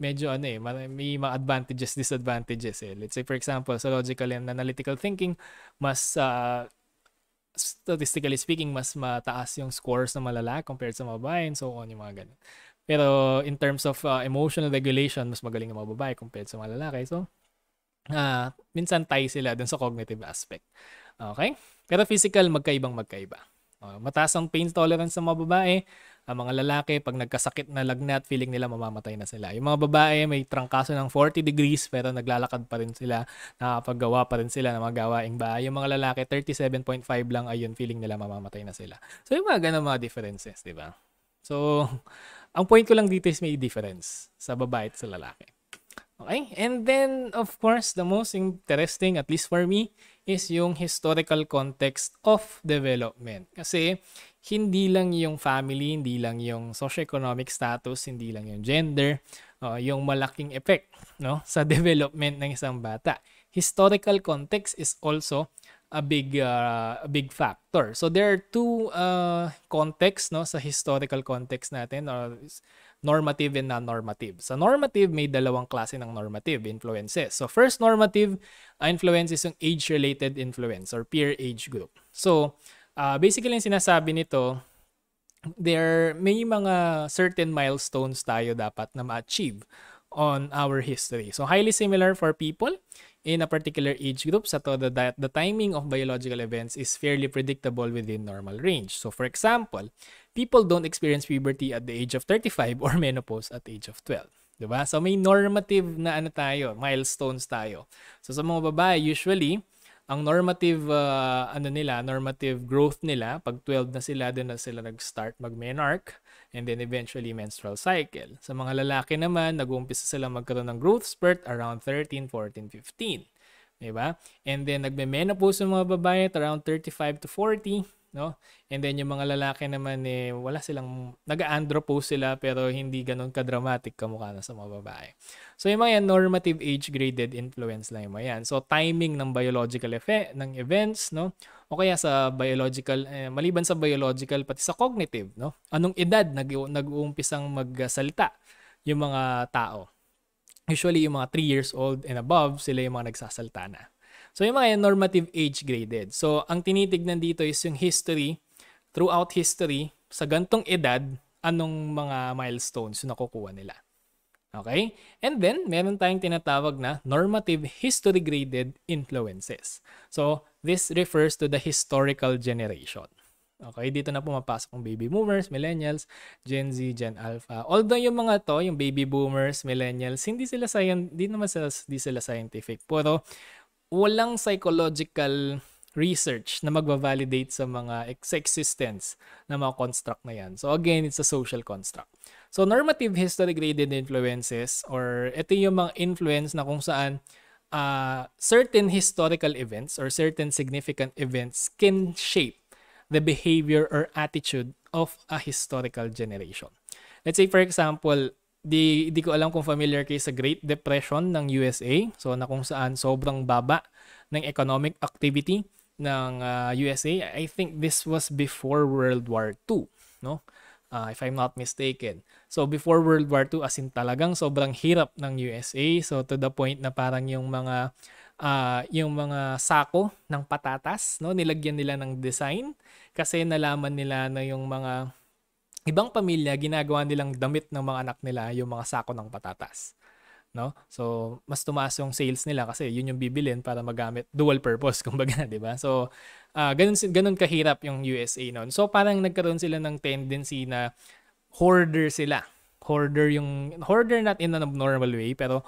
medyo ano eh, may mga advantages, disadvantages eh. Let's say for example, sa logical and analytical thinking, mas... Uh, statistically speaking, mas mataas yung scores ng malala compared sa mga babae and so on, yung mga ganun. Pero in terms of uh, emotional regulation, mas magaling ang mga babae compared sa mga lalaki. So, uh, minsan tayo sila dun sa cognitive aspect. Okay? Pero physical, magkaibang magkaiba. Uh, mataas ang pain tolerance ng mga babae. Ang mga lalaki, pag nagkasakit na lagnat, feeling nila mamamatay na sila. Yung mga babae, may trangkaso ng forty degrees pero naglalakad pa rin sila, nakapaggawa pa rin sila ng mga gawaing bahay. Yung mga lalaki, thirty-seven point five lang, ayun, feeling nila mamamatay na sila. So yung mga ganun mga differences, di ba? So, ang point ko lang dito is may difference sa babae at sa lalaki. Okay? And then, of course, the most interesting, at least for me, is yung historical context of development. Kasi, hindi lang yung family, hindi lang yung socioeconomic status, hindi lang yung gender, uh, yung malaking effect, no, sa development ng isang bata. Historical context is also a big uh, a big factor. So there are two uh, contexts, no, sa historical context natin, or normative and non-normative. Sa normative, may dalawang klase ng normative influences. So first normative influence is yung age-related influence or peer age group. So Uh, basically, yung sinasabi nito, there may mga certain milestones tayo dapat na ma-achieve on our history. So, highly similar for people in a particular age group, sa to the, the timing of biological events is fairly predictable within normal range. So, for example, people don't experience puberty at the age of thirty-five or menopause at the age of twelve. Diba? So, may normative na ano tayo, milestones tayo. So, sa mga babae, usually, ang normative uh, ano nila, normative growth nila, pag twelve na sila, doon na sila nag-start mag-menarche and then eventually menstrual cycle. Sa mga lalaki naman, nag-uumpisa sila magkaroon ng growth spurt around thirteen, fourteen, fifteen. Diba? And then nagme-menopause yung mga babae at around thirty-five to forty. No? And then yung mga lalaki naman, eh, wala silang, nag-andropause sila pero hindi ganun ka-dramatic kamukha na sa mga babae. So yung mga yan, normative age-graded influence lang yung mga yan. So timing ng biological effect, ng events, no, o kaya sa biological, eh, maliban sa biological, pati sa cognitive, no? Anong edad nag-uumpisang magsalita yung mga tao? Usually, yung mga three years old and above, sila yung mga nagsasalta na. So, yung mga normative age graded. So, ang tinitignan dito is yung history, throughout history, sa gantong edad, anong mga milestones yung nakukuha nila. Okay? And then, meron tayong tinatawag na normative history graded influences. So, this refers to the historical generation. Okay? Dito na pumapasok ang baby boomers, millennials, Gen Z, Gen Alpha. Although yung mga to, yung baby boomers, millennials, hindi sila, hindi naman sila, hindi sila scientific. Pero, walang psychological research na magbavalidate sa mga existence na mga construct na yan. So again, it's a social construct. So normative history graded influences, or ito yung mga influence na kung saan uh, certain historical events or certain significant events can shape the behavior or attitude of a historical generation. Let's say for example, Di, di ko alam kung familiar kayo sa Great Depression ng U S A, so na kung saan sobrang baba ng economic activity ng uh, U S A. I think this was before World War Two, no? Uh, if I'm not mistaken. So before World War Two, as in talagang sobrang hirap ng U S A, so to the point na parang yung mga uh, yung mga sako ng patatas, no? Nilagyan nila ng design kasi nalaman nila na yung mga ibang pamilya, ginagawa nilang damit ng mga anak nila yung mga sako ng patatas, no? So, mas tumaas yung sales nila kasi yun yung bibilin para magamit, dual purpose, kumbaga, di ba? So, uh, ganun, ganun kahirap yung U S A noon. So, parang nagkaroon sila ng tendency na hoarder sila. Hoarder yung, hoarder not in an abnormal way, pero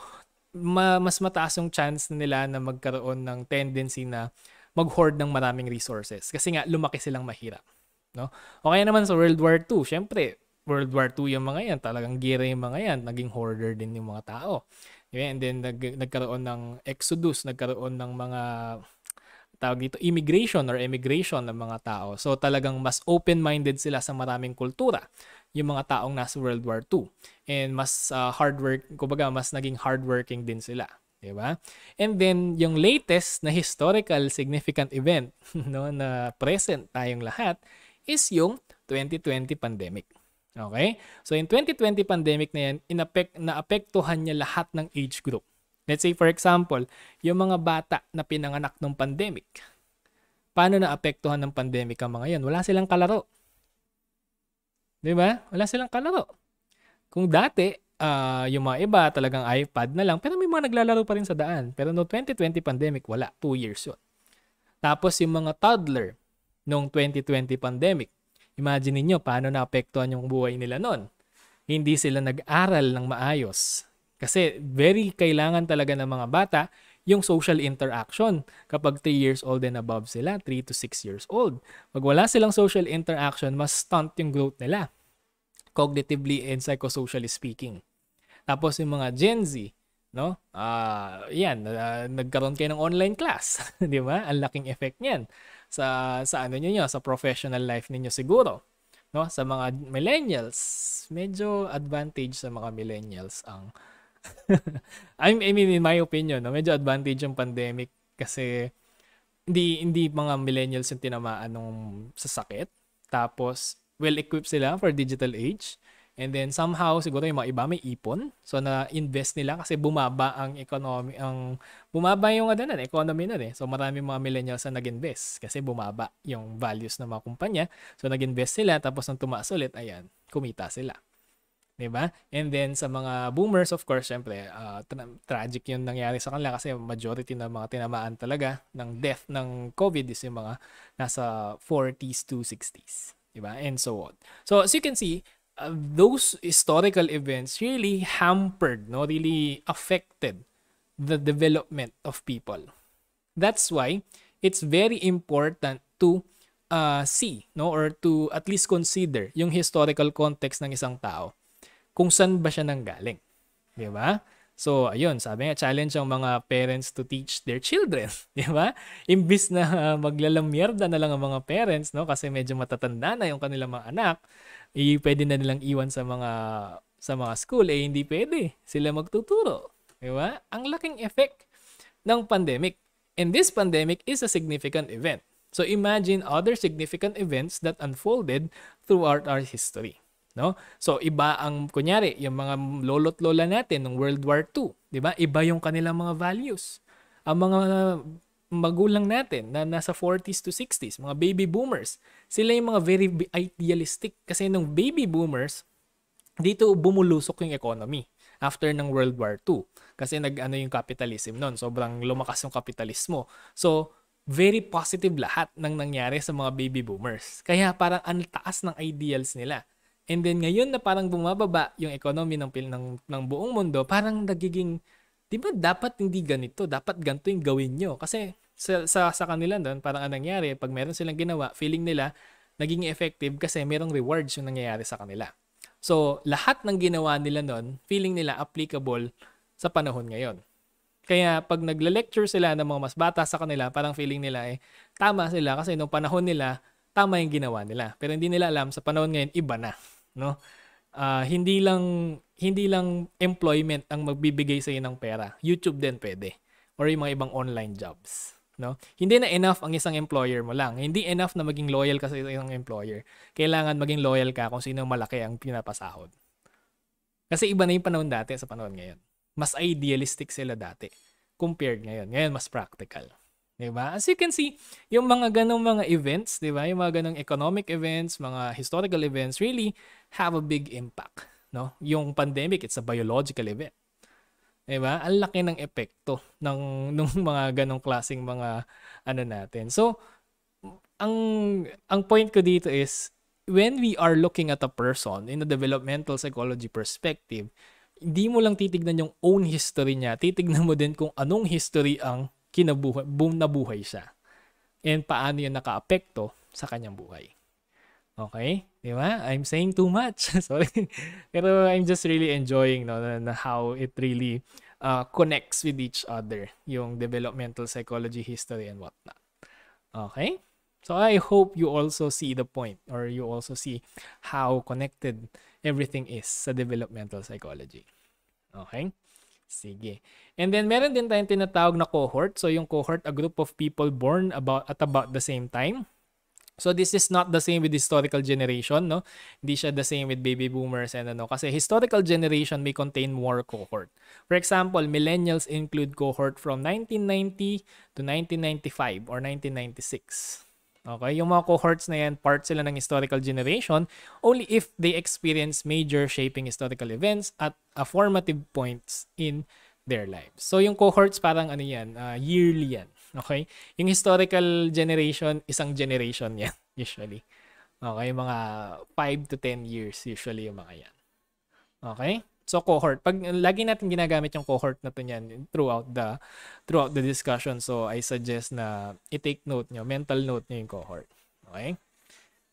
ma, mas mataas yung chance nila na magkaroon ng tendency na mag-hoard ng maraming resources kasi nga lumaki silang mahirap. No? O kaya naman sa World War Two, syempre, World War Two yung mga yan, talagang gira yung mga yan, naging hoarder din yung mga tao. And then nag nagkaroon ng exodus, nagkaroon ng mga, tawag dito, immigration or emigration ng mga tao. So talagang mas open-minded sila sa maraming kultura, yung mga taong nasa World War Two. And mas uh, hard work, kumbaga mas naging hardworking din sila. Diba? And then, yung latest na historical significant event, no, na present tayong lahat, is yung twenty twenty pandemic. Okay? So, yung twenty twenty pandemic na yan, inapek, naapektuhan niya lahat ng age group. Let's say, for example, yung mga bata na pinanganak ng pandemic. Paano naapektuhan ng pandemic ang mga yan? Wala silang kalaro. Diba? Wala silang kalaro. Kung dati, uh, yung mga iba, talagang iPad na lang, pero may mga naglalaro pa rin sa daan. Pero no twenty twenty pandemic, wala. Two years yun. Tapos, yung mga toddler, noong twenty twenty pandemic. Imagine niyo paano naapektuhan yung buhay nila noon. Hindi sila nag-aral ng maayos. Kasi very kailangan talaga ng mga bata yung social interaction kapag three years old and above sila, three to six years old. Pag wala silang social interaction, mas stunt yung growth nila. Cognitively and psychosocially speaking. Tapos yung mga Gen Z, no? Ah, uh, 'yan, uh, nagkaroon kayo ng online class, 'di ba? Ang laking effect niyan sa sa ano niyo, sa professional life niyo siguro, no? Sa mga millennials, medyo advantage sa mga millennials ang I mean in my opinion, no? Medyo advantage yung pandemic kasi hindi hindi mga millennials yung tinamaan ng sa sakit. Tapos well-equipped sila for digital age. And then somehow siguro yung mga iba may ipon, so na-invest nila kasi bumaba ang economy, ang bumaba yung ano na, economy na eh. So maraming mga millennials na nag-invest kasi bumaba yung values ng mga kumpanya. So nag-invest sila, tapos nang tumaas ulit, ayan, kumita sila. 'Di ba? And then sa mga boomers, of course, syempre, uh, tra tragic 'yung nangyari sa kanila kasi majority ng mga tinamaan talaga ng death ng COVID is yung mga nasa forties to sixties, 'di ba? And so on. So as you can see, Uh, those historical events really hampered, no, really affected the development of people. That's why it's very important to uh, see, no, or to at least consider yung historical context ng isang tao. Kung saan ba siya nanggaling. Di ba? So, ayun, sabi nga, challenge ang mga parents to teach their children. Di ba? Imbis na uh, maglalamierda na lang ang mga parents, no, kasi medyo matatanda na yung kanilang mga anak, eh, pwede na nilang iwan sa mga sa mga school, eh hindi pwede. Sila magtuturo. Di ba? Ang laking effect ng pandemic. And this pandemic is a significant event. So imagine other significant events that unfolded throughout our history. No? So iba ang, kunyari, yung mga lolo't lola natin ng World War Two, di ba? Iba yung kanilang mga values. Ang mga magulang natin na nasa forties to sixties, mga baby boomers, sila yung mga very idealistic. Kasi nung baby boomers, dito bumulusok yung economy after ng World War Two. Kasi nag-ano yung capitalism nun, sobrang lumakas yung kapitalismo. So, very positive lahat ng nangyari sa mga baby boomers. Kaya parang ang taas ng ideals nila. And then ngayon na parang bumababa yung economy ng, ng, ng buong mundo, parang nagiging, di ba dapat hindi ganito, dapat ganito yung gawin nyo. Kasi sa, sa, sa kanila doon, parang ang nangyari, pag meron silang ginawa, feeling nila, naging effective kasi merong rewards yung nangyayari sa kanila. So, lahat ng ginawa nila noon, feeling nila applicable sa panahon ngayon. Kaya pag nagle-lecture sila ng mga mas bata sa kanila, parang feeling nila eh, tama sila kasi nung panahon nila, tama yung ginawa nila. Pero hindi nila alam, sa panahon ngayon, iba na. No? Uh, hindi lang hindi lang employment ang magbibigay sa iyo ng pera. YouTube din pwede. Or yung mga ibang online jobs. No? Hindi na enough ang isang employer mo lang. Hindi enough na maging loyal ka sa isang employer. Kailangan maging loyal ka kung sino malaki ang pinapasahod. Kasi iba na yung panahon dati sa panahon ngayon. Mas idealistic sila dati compared ngayon. Ngayon, mas practical. Diba? As you can see, yung mga ganong mga events, diba? Yung mga ganong economic events, mga historical events really have a big impact. No? Yung pandemic, it's a biological event. Diba? Ang laki ng epekto ng, ng mga ganong klaseng mga ano natin. So, ang, ang point ko dito is, when we are looking at a person in a developmental psychology perspective, hindi mo lang titignan yung own history niya, titignan mo din kung anong history ang kinabuhay, boom na buhay siya. And paano yun nakaapekto sa kanyang buhay. Okay? Di ba? I'm saying too much. Sorry. Pero I'm just really enjoying no, how it really uh, connects with each other. Yung developmental psychology, history, and whatnot. Okay? So I hope you also see the point or you also see how connected everything is sa developmental psychology. Okay? Sige. And then, meron din tayong tinatawag na cohort. So, yung cohort, a group of people born about at about the same time. So, this is not the same with historical generation, no? Hindi siya the same with baby boomers and ano. Kasi historical generation may contain more cohort. For example, millennials include cohort from nineteen ninety to nineteen ninety-five or nineteen ninety-six. Okay? Yung mga cohorts na yan, part sila ng historical generation only if they experience major shaping historical events at a formative points in their lives. So, yung cohorts parang ano yan, uh, yearly yan. Okay? Yung historical generation, isang generation yan, usually. Okay? Mga five to ten years, usually yung mga yan. Okay? So, cohort. Pag lagi natin ginagamit yung cohort na to yan throughout the, throughout the discussion. So, I suggest na i-take note nyo, mental note nyo yung cohort. Okay?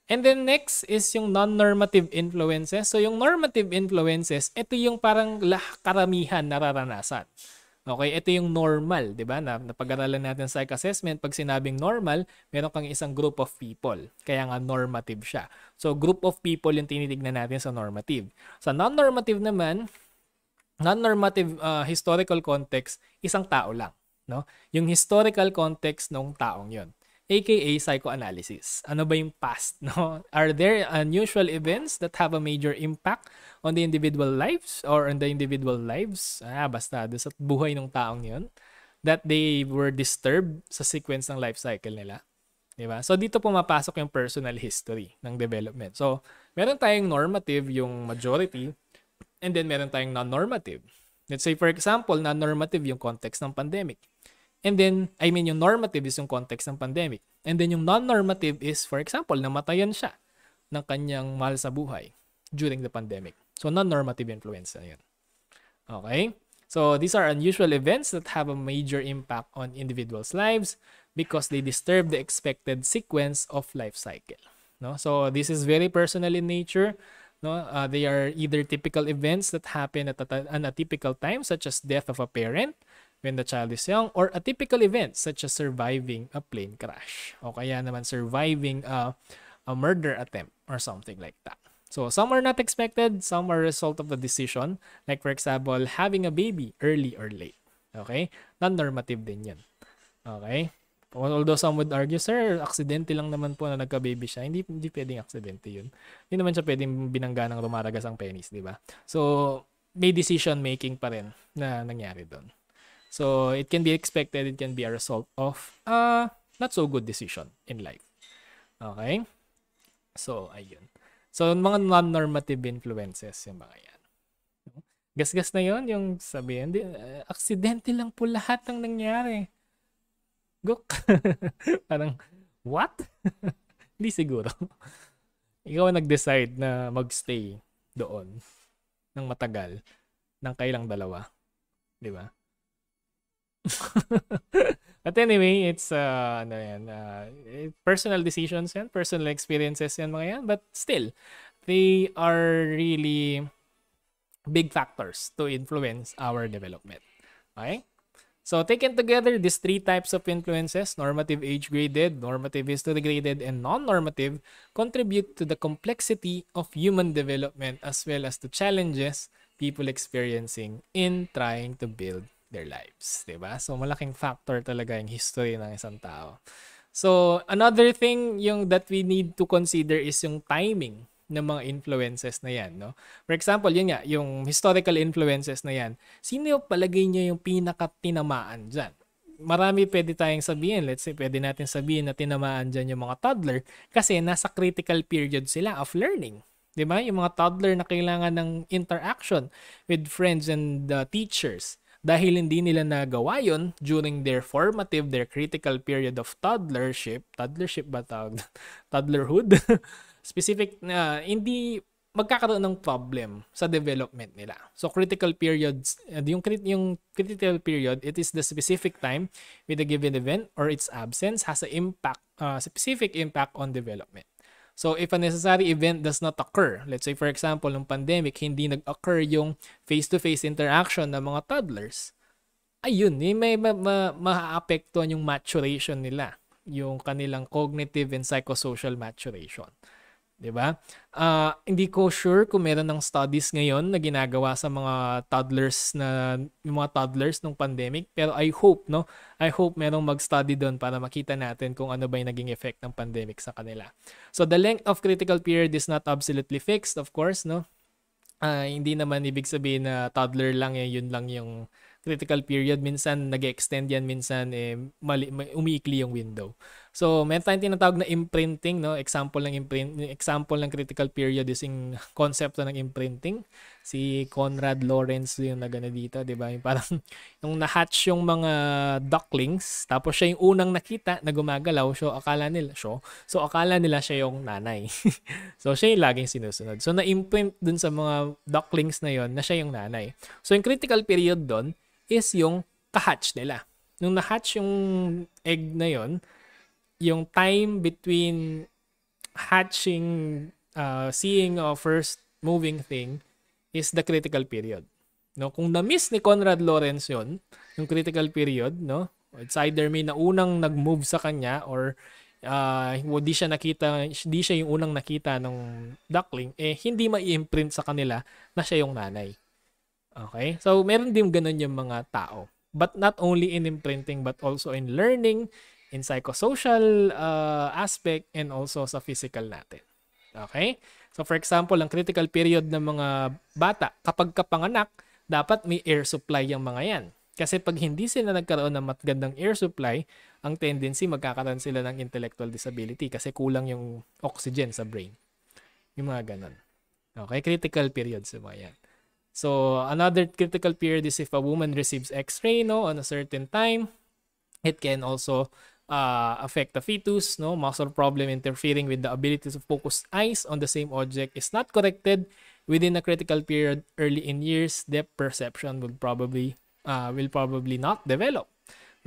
And then next is yung non-normative influences. So yung normative influences, ito yung parang lah karamihan nararanasan. Okay, ito yung normal, 'di ba? Na napag-aralan natin sa psych assessment, pag sinabing normal, meron kang isang group of people. Kaya nga normative siya. So group of people yung tinitignan natin sa normative. Sa non-normative naman, non-normative uh, historical context, isang tao lang, no? Yung historical context ng taong 'yon. A K A psychoanalysis. Ano ba yung past? No? Are there unusual events that have a major impact on the individual lives or on the individual lives? Ah, basta doon sa buhay ng taong yun that they were disturbed sa sequence ng life cycle nila. Diba? So, dito pumapasok yung personal history ng development. So, meron tayong normative, yung majority, and then meron tayong non-normative. Let's say, for example, non-normative yung context ng pandemic. And then, I mean, yung normative is yung context ng pandemic. And then, yung non-normative is, for example, namatayan siya ng kanyang mahal sa buhay during the pandemic. So, non-normative influence na yun. Okay? So, these are unusual events that have a major impact on individuals' lives because they disturb the expected sequence of life cycle. No? So, this is very personal in nature. No, uh, they are either typical events that happen at an atypical time, such as death of a parent, when the child is young, or atypical events such as surviving a plane crash. O kaya naman surviving a, a murder attempt or something like that. So, some are not expected, some are a result of the decision. Like for example, having a baby early or late. Okay? Non-normative din yan. Okay? Although some would argue, sir, aksidente lang naman po na nagka-baby siya. Hindi, hindi pwedeng aksidente yun. Hindi naman siya pwedeng binangga ng rumaragas ang penis, di ba? So, may decision making pa rin na nangyari doon. So, it can be expected, it can be a result of uh, not so good decision in life. Okay? So, ayun. So, mga non-normative influences, yung mga yan. Gasgas na yun, yung sabihin, uh, aksidente lang po lahat ng nangyari. Gok. Parang, what? Hindi siguro. Ikaw ang nag-decide na mag-stay doon ng matagal, ng kailang dalawa. Di ba? But anyway, it's uh, ano yan, uh, personal decisions yan, personal experiences yan mga yan. But still, they are really big factors to influence our development. Okay? So, taken together, these three types of influences, normative age-graded, normative history-graded, and non-normative, contribute to the complexity of human development as well as the challenges people experiencing in trying to build their lives, diba? So, malaking factor talaga yung history ng isang tao. So, another thing yung that we need to consider is yung timing ng mga influences na yan, no? For example, yun nga, yung historical influences na yan, sino palagay nyo yung pinakatinamaan dyan? Marami pwede tayong sabihin. Let's say, pwede natin sabihin na tinamaan dyan yung mga toddler kasi nasa critical period sila of learning. Diba? Yung mga toddler na kailangan ng interaction with friends and uh, teachers. Dahil hindi nila nagawa yun during their formative, their critical period of toddlership, toddlership ba tawag? Toddlerhood? Specific na uh, hindi magkakaroon ng problem sa development nila. So, critical periods, yung, yung critical period, it is the specific time with a given event or its absence has a impact, uh, specific impact on development. So, if a necessary event does not occur, let's say for example, ng pandemic, hindi nag-occur yung face-to-face interaction ng mga toddlers, ayun, may maaapektuhan yung maturation nila, yung kanilang cognitive and psychosocial maturation. Diba? Uh, hindi ko sure kung meron ng studies ngayon na ginagawa sa mga toddlers na yung mga toddlers ng pandemic, pero I hope, no? I hope merong mag-study doon para makita natin kung ano ba yung naging effect ng pandemic sa kanila. So the length of critical period is not absolutely fixed, of course, no? Uh, hindi naman ibig sabihin na toddler lang eh, yun lang yung critical period. Minsan nag-extend yan, minsan eh, mali, umiikli yung window. So, meron tayong tinatawag na imprinting, no? Example ng imprint, example ng critical period is yung konsepto ng imprinting. Si Konrad Lorenz yung nagana dito, 'di ba? Yung parang nung na-hatch yung mga ducklings, tapos siya yung unang nakita na gumagalaw, so akala nila, so, so akala nila siya yung nanay. So, siya yung laging sinusunod. So, na-imprint dun sa mga ducklings na yon na siya yung nanay. So, yung critical period dun is yung kahatch nila. Nung nahatch yung egg na yon, yung time between hatching, uh, seeing a first moving thing is the critical period. No, kung na-miss ni Konrad Lorenz yon, yung critical period, no, it's either may naunang nag-move sa kanya or uh, hindi siya nakita, hindi siya yung unang nakita ng duckling, eh hindi mai-imprint sa kanila na siya yung nanay. Okay? So, meron din ganun yung mga tao. But not only in imprinting, but also in learning, in psychosocial uh, aspect, and also sa physical natin. Okay? So, for example, ang critical period ng mga bata, kapag kapanganak, dapat may air supply yung mga yan. Kasi pag hindi sila nagkaroon ng matagandang air supply, ang tendency magkakaroon sila ng intellectual disability kasi kulang yung oxygen sa brain. Yung mga ganun. Okay? Critical period sa mga yan. So, another critical period is if a woman receives X-ray, no, on a certain time, it can also uh, affect the fetus, no? Muscle problem interfering with the ability to focus eyes on the same object is not corrected within a critical period early in years. Depth perception will probably uh, will probably not develop,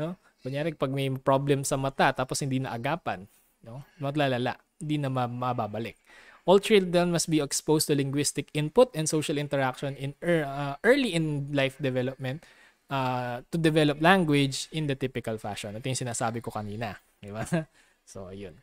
no? Kunyari, pag may problem sa mata tapos hindi naagapan, no? Matlalala, hindi na mababalik. All children must be exposed to linguistic input and social interaction in er, uh, early in life development uh, to develop language in the typical fashion. Ito yung sinasabi ko kanina. Diba? So, yun.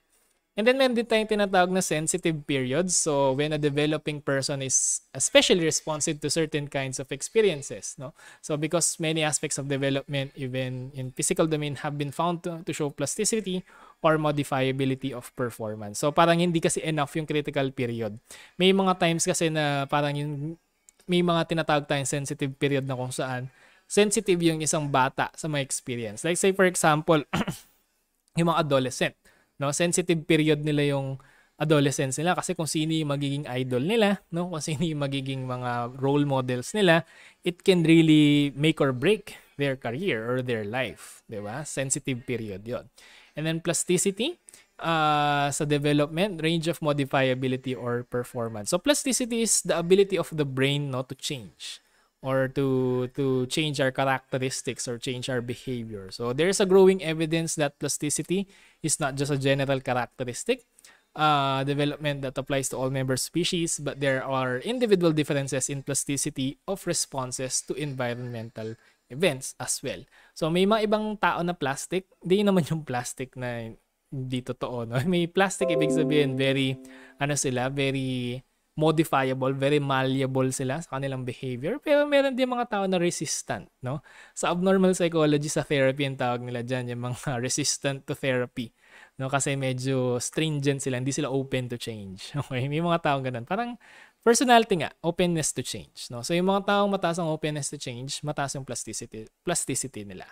And then meron din tayong tinatawag na sensitive periods. So when a developing person is especially responsive to certain kinds of experiences, no? So because many aspects of development, even in physical domain, have been found to, to show plasticity or modifiability of performance. So parang hindi kasi enough yung critical period. May mga times kasi na parang yung may mga tinatawag tayong sensitive period na kung saan sensitive yung isang bata sa mga experience. Like say for example, yung mga adolescent. No, sensitive period nila yung adolescence nila kasi kung sino yung magiging idol nila, no, kung sino yung magiging mga role models nila, it can really make or break their career or their life, 'di ba? Sensitive period 'yon. And then plasticity uh, sa development, range of modifiability or performance. So plasticity is the ability of the brain, no, to change or to to change our characteristics or change our behavior. So there is a growing evidence that plasticity is not just a general characteristic uh, development that applies to all member species, but there are individual differences in plasticity of responses to environmental events as well. So may mga ibang tao na plastic, hindi naman yung plastic na hindi totoo. No? May plastic, ibig sabihin, very, ano sila, very modifiable, very malleable sila sa kanilang behavior. Pero meron din mga tao na resistant, no? Sa abnormal psychology, sa therapy, ang tawag nila dyan, yung mga resistant to therapy, no? Kasi medyo stringent sila, hindi sila open to change. Okay? May mga tao ganun. Parang personality nga, openness to change, no? So yung mga tao mataas ang openness to change, mataas yung plasticity, plasticity nila,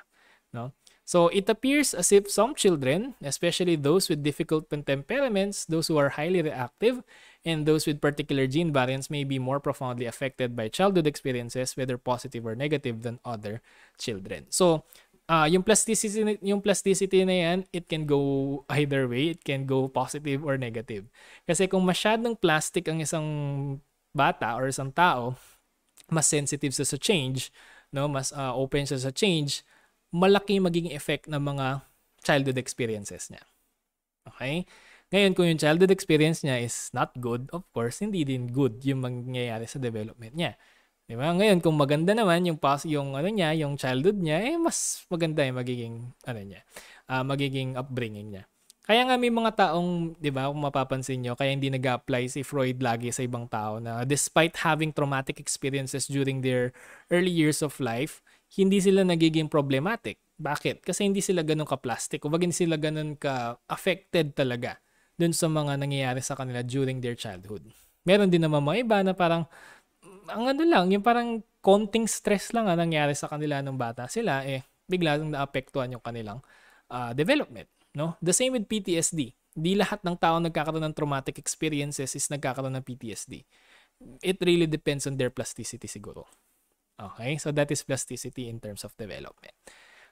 no? So it appears as if some children, especially those with difficult temperaments, those who are highly reactive, and those with particular gene variants may be more profoundly affected by childhood experiences, whether positive or negative, than other children. So uh, yung plasticity, yung plasticity na yan, it can go either way. It can go positive or negative. Kasi kung masyadong plastic ang isang bata or isang tao, mas sensitive siya sa change, no? Mas uh, open siya sa change, malaki magiging effect ng mga childhood experiences niya. Okay? Ngayon, kung yung childhood experience niya is not good, of course, hindi din good yung mangyayari sa development niya. Diba? Ngayon, kung maganda naman yung, yung, ano niya, yung childhood niya, eh, mas maganda yung magiging, ano niya, uh, magiging upbringing niya. Kaya nga may mga taong, di ba, kung mapapansin nyo, kaya hindi nag-apply si Freud lagi sa ibang tao na despite having traumatic experiences during their early years of life, hindi sila nagiging problematic. Bakit? Kasi hindi sila ganun ka-plastic. Kumbaga hindi sila ganun ka-affected talaga dun sa mga nangyayari sa kanila during their childhood. Meron din naman mga iba na parang, ang ano lang, yung parang konting stress lang ang nangyayari sa kanila nung bata sila, eh, bigla lang naapektuhan yung kanilang uh, development. No? The same with P T S D. Di lahat ng tao nagkakaroon ng traumatic experiences is nagkakaroon ng P T S D. It really depends on their plasticity siguro. Okay, so that is plasticity in terms of development.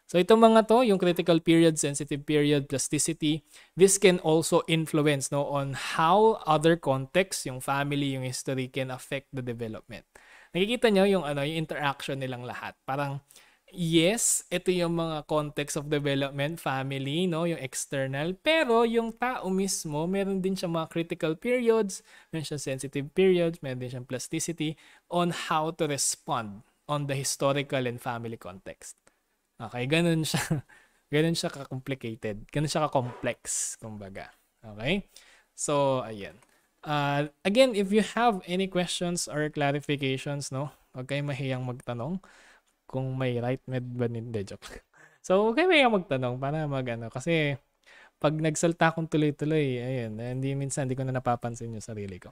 So itong mga to, yung critical period, sensitive period, plasticity, this can also influence, no, on how other contexts, yung family, yung history, can affect the development. Nakikita nyo yung, ano, yung interaction nilang lahat. Parang, yes, ito yung mga context of development, family, no, yung external, pero yung tao mismo, meron din siyang mga critical periods, meron siyang sensitive periods, meron din siyang plasticity on how to respond on the historical and family context. Okay, ganun siya. Ganun siya ka-complicated. Ganun siya ka-complex, kumbaga. Okay? So, ayan. Uh, again, if you have any questions or clarifications, no, huwag kayong mahiyang magtanong kung may right med ba ninde, joke. So, huwag kayong mahiyang magtanong para magano. Kasi, pag nagsalta akong tuloy-tuloy, ayan, hindi minsan, hindi ko na napapansin yung sarili ko.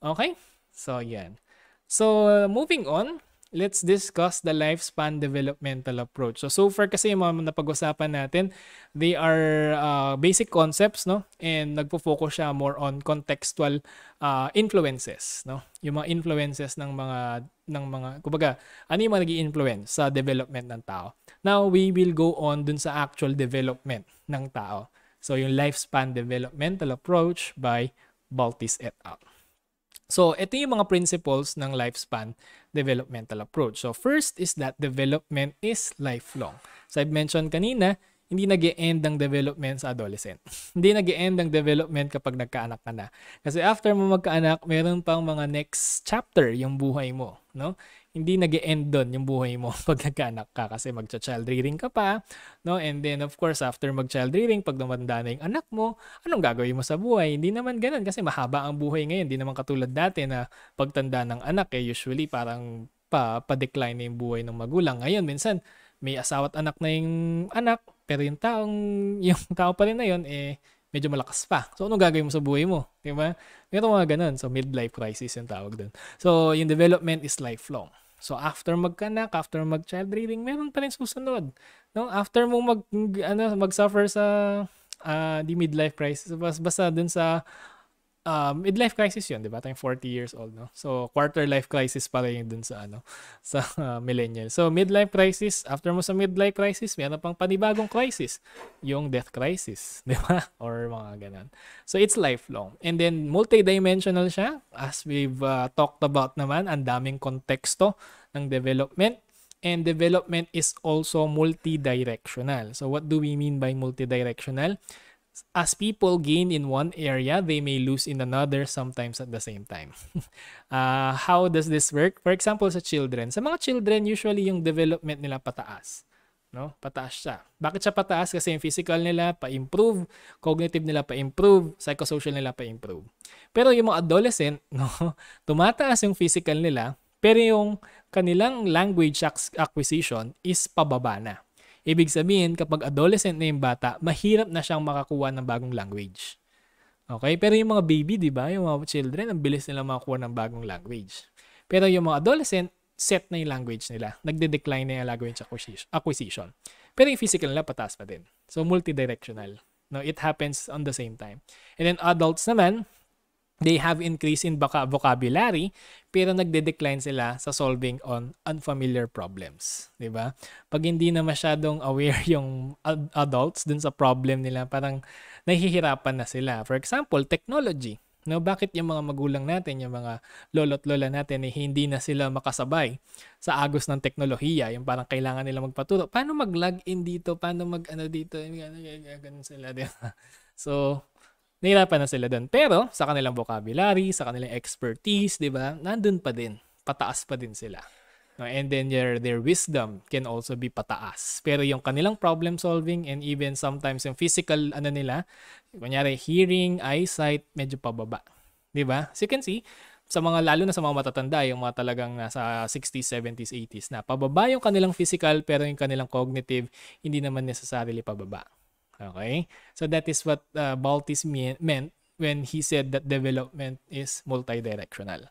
Okay? So, yan. So, uh, moving on. Let's discuss the lifespan developmental approach. So, so far kasi yung mga napag-usapan natin, they are uh, basic concepts, no? And nagpo-focus siya more on contextual uh, influences, no? Yung mga influences ng mga, ng mga, kumbaga, ano yung mga nag-i-influence sa development ng tao. Now, we will go on dun sa actual development ng tao. So, yung lifespan developmental approach by Baltis et al. So, ito yung mga principles ng lifespan developmental approach. So, first is that development is lifelong. So, I've mentioned kanina, hindi nag-e-end ang development sa adolescent. Hindi nag-e-end ang development kapag nagkaanak ka na. Kasi after mo magkaanak, meron pang mga next chapter yung buhay mo, no? Hindi nag-e-end doon yung buhay mo pag nagkaanak ka kasi magcha-child rearing ka pa, no? And then of course after mag-child rearing, pag dumanda na yung anak mo, anong gagawin mo sa buhay? Hindi naman ganoon kasi mahaba ang buhay ngayon. Hindi naman katulad dati na pagtanda ng anak eh usually parang pa pa-decline na yung buhay ng magulang. Ngayon minsan may asawa't anak na yung anak, pero yung taong, yung tao pa rin na yun, eh, medyo malakas pa. So, anong gagawin mo sa buhay mo? Di ba? Mayroon mga ganun. So, midlife crisis yung tawag dun. So, yung development is lifelong. So, after magkanak, after mag-child rearing, meron pa rin susunod. No? After mo mag, ano, mag-suffer sa uh, di midlife crisis, basta dun sa uh, midlife crisis yun, di ba? Tayong forty years old, no? So, quarter life crisis pala yung dun sa, ano, sa uh, millennial. So, midlife crisis, after mo sa midlife crisis, mayroon pang panibagong crisis, yung death crisis, di ba? Or mga ganun. So, it's lifelong. And then, multidimensional siya, as we've uh, talked about naman, ang daming konteksto ng development. And development is also multidirectional. So, what do we mean by multidirectional? As people gain in one area, they may lose in another, sometimes at the same time. uh, how does this work? For example, sa children. Sa mga children, usually yung development nila pataas. No? Pataas siya. Bakit siya pataas? Kasi yung physical nila pa-improve, cognitive nila pa-improve, psychosocial nila pa-improve. Pero yung mga adolescent, no? Tumataas yung physical nila, pero yung kanilang language acquisition is pababa na. Ibig sabihin, kapag adolescent na yung bata, mahirap na siyang makakuha ng bagong language. Okay? Pero yung mga baby, di ba? Yung mga children, ang bilis nila makakuha ng bagong language. Pero yung mga adolescent, set na yung language nila. Nagde-decline na yung language acquisition. Pero yung physical nila, pataas pa din. So, multidirectional. No, it happens on the same time. And then adults naman, they have increase in vocabulary, pero nagde-decline sila sa solving on unfamiliar problems. Diba? Pag hindi na masyadong aware yung ad adults dun sa problem nila, parang nahihirapan na sila. For example, technology. No, bakit yung mga magulang natin, yung mga lolo't lola natin, eh, hindi na sila makasabay sa agos ng teknolohiya, yung parang kailangan nila magpaturo. Paano mag-login dito? Paano mag-ano dito? Ganun sila. Diba? So, nahirapan na sila doon. Pero sa kanilang vocabulary, sa kanilang expertise, di ba, nandun pa din. Pataas pa din sila. And then their, their wisdom can also be pataas. Pero yung kanilang problem solving and even sometimes yung physical, ano nila, kunyari hearing, eyesight, medyo pababa. Di ba? So you can see, sa mga, lalo na sa mga matatanda, yung mga talagang nasa sixties, seventies, eighties na, pababa yung kanilang physical pero yung kanilang cognitive, hindi naman necessarily pababa. Okay? So that is what uh, Baltis meant when he said that development is multidirectional.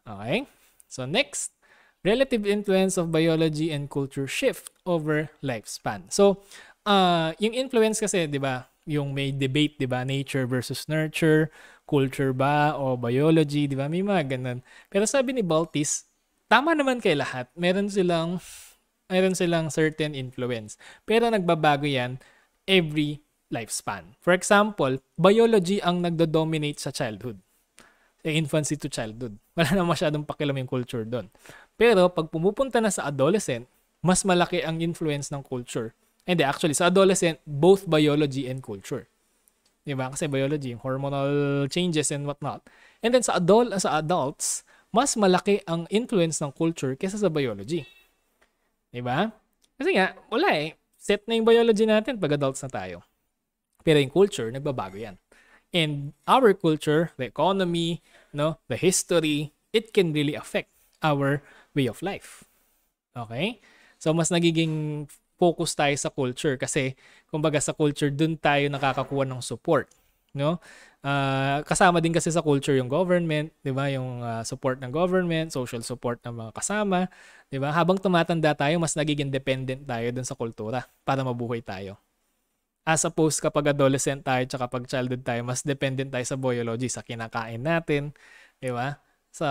Okay? So next, relative influence of biology and culture shift over lifespan. So, uh, yung influence kasi, di ba, yung may debate, di ba, nature versus nurture, culture ba, o biology, di ba, may mga ganun. Pero sabi ni Baltis, tama naman kay lahat. Meron silang, meron silang certain influence. Pero nagbabago yan every lifespan. For example, biology ang nagdo-dominate sa childhood. Sa infancy to childhood. Wala na masyadong pakialam yung culture doon. Pero pag pumupunta na sa adolescent, mas malaki ang influence ng culture. And actually, sa adolescent, both biology and culture. Diba? Kasi biology, hormonal changes and whatnot. And then sa, adult, sa adults, mas malaki ang influence ng culture kesa sa biology. Diba? Kasi nga, wala eh. Set na yung biology natin pag adults na tayo. Pero yung culture, nagbabago yan. And our culture, the economy, no, the history, it can really affect our way of life. Okay? So, mas nagiging focus tayo sa culture kasi, kumbaga sa culture, dun tayo nakakakuha ng support. No? Uh, kasama din kasi sa culture yung government, di ba? Yung uh, support ng government, social support ng mga kasama, di ba? Habang tumatanda tayo, mas nagiging dependent tayo dun sa kultura para mabuhay tayo. As opposed kapag adolescent tayo tsaka pag childhood tayo, mas dependent tayo sa biology, sa kinakain natin, di ba? Sa,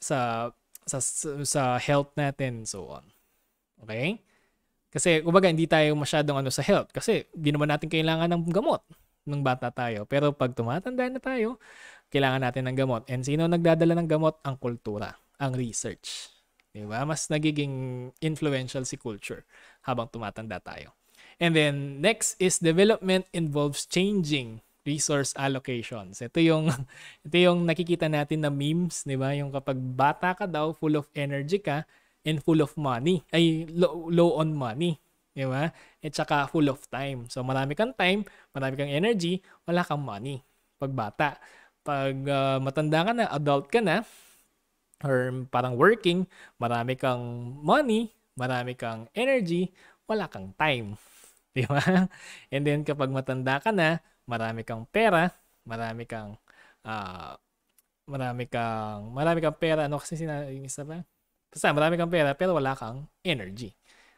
sa, sa, sa health natin, and so on. Okay? Kasi, kumbaga, hindi tayo masyadong ano sa health kasi di naman natin kailangan ng gamot nung bata tayo. Pero pag tumatanda na tayo, kailangan natin ng gamot. And sino nagdadala ng gamot? Ang kultura, ang research. Diba? Mas nagiging influential si culture habang tumatanda tayo. And then next is development involves changing resource allocations. Ito yung ito yung nakikita natin na memes, 'di ba? Yung kapag bata ka daw, full of energy ka and full of money, ay low, low on money, 'di ba? At saka full of time. So marami kang time, marami kang energy, wala kang money pag bata. Pag uh, matanda ka na, adult ka na or parang working, marami kang money, marami kang energy, wala kang time. Di ba? And then kapag matanda ka na, marami kang pera, marami kang uh, marami kang marami kang pera, ano kasi sinabi ng isa ba? Basta marami kang pera pero wala kang energy.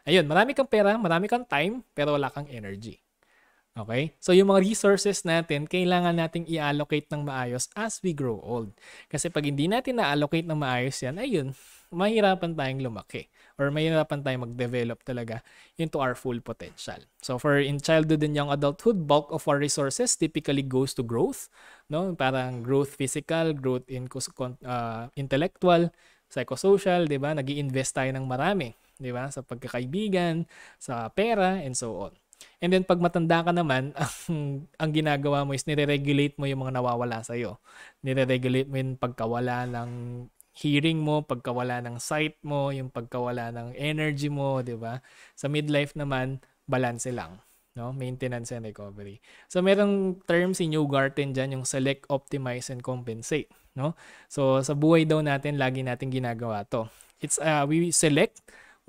Ayun, marami kang pera, marami kang time pero wala kang energy. Okay? So yung mga resources natin, kailangan nating i-allocate ng maayos as we grow old. Kasi pag hindi natin na-allocate ng maayos yan, ayun, mahirapan tayong lumaki or mahirapan tayong mag-develop talaga into our full potential. So for in childhood and young adulthood, bulk of our resources typically goes to growth, no? Parang growth physical, growth in uh, intellectual, psychosocial, 'di ba? Nag-i-invest tayo ng marami, 'di ba? Sa pagkakaibigan, sa pera, and so on. And then pag matanda ka naman, ang, ang ginagawa mo is nire-regulate mo yung mga nawawala sa'yo. Nire-regulate mo yung pagkawala ng hearing mo, pagkawala ng sight mo, yung pagkawala ng energy mo, di ba? Sa midlife naman, balance lang. No? Maintenance and recovery. So merong term si Newgarten dyan, yung select, optimize, and compensate. No? So sa buhay daw natin, lagi natin ginagawa to. It's, uh, we select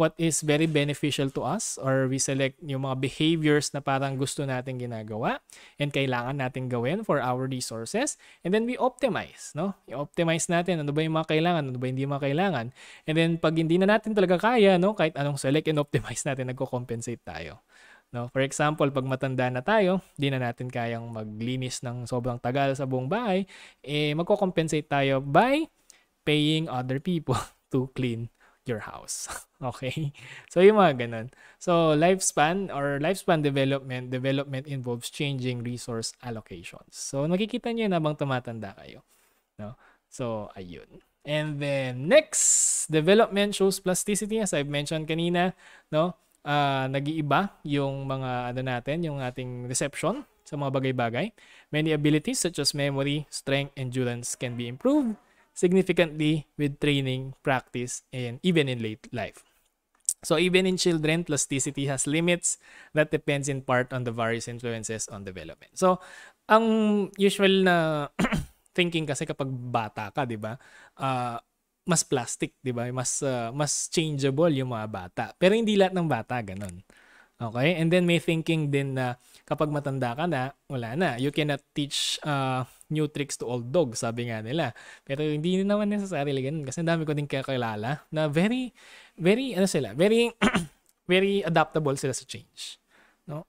what is very beneficial to us, or we select yung mga behaviors na parang gusto natin ginagawa and kailangan natin gawin for our resources, and then we optimize, no? I-optimize natin ano ba yung mga kailangan, ano ba hindi mga kailangan, and then pag hindi na natin talaga kaya, no, kahit anong select and optimize natin, nagko-compensate tayo. No, for example, pag matanda na tayo, hindi na natin kayang maglinis ng sobrang tagal sa buong bahay, eh magko-compensate tayo by paying other people to clean your house. Okay? So, yung mga ganun. So, lifespan or lifespan development, development involves changing resource allocations. So, nakikita nyo yun habang tumatanda kayo. No? So, ayun. And then, next, development shows plasticity. As I've mentioned kanina, no? Uh, nag-iiba yung mga, ano natin, yung ating reception sa mga bagay-bagay. Many abilities such as memory, strength, endurance can be improved significantly with training, practice, and even in late life. So even in children, plasticity has limits that depends in part on the various influences on development. So ang usual na thinking kasi kapag bata ka, 'di ba? Uh, mas plastic, 'di ba? Mas uh, mas changeable yung mga bata. Pero hindi lahat ng bata ganun. Okay? And then may thinking din na kapag matanda ka na, wala na. You cannot teach uh, new tricks to old dog, sabi nga nila. Pero hindi naman necessarily ganun. Kasi dami ko din kakilala na very, very, ano sila, very, very adaptable sila sa change. No?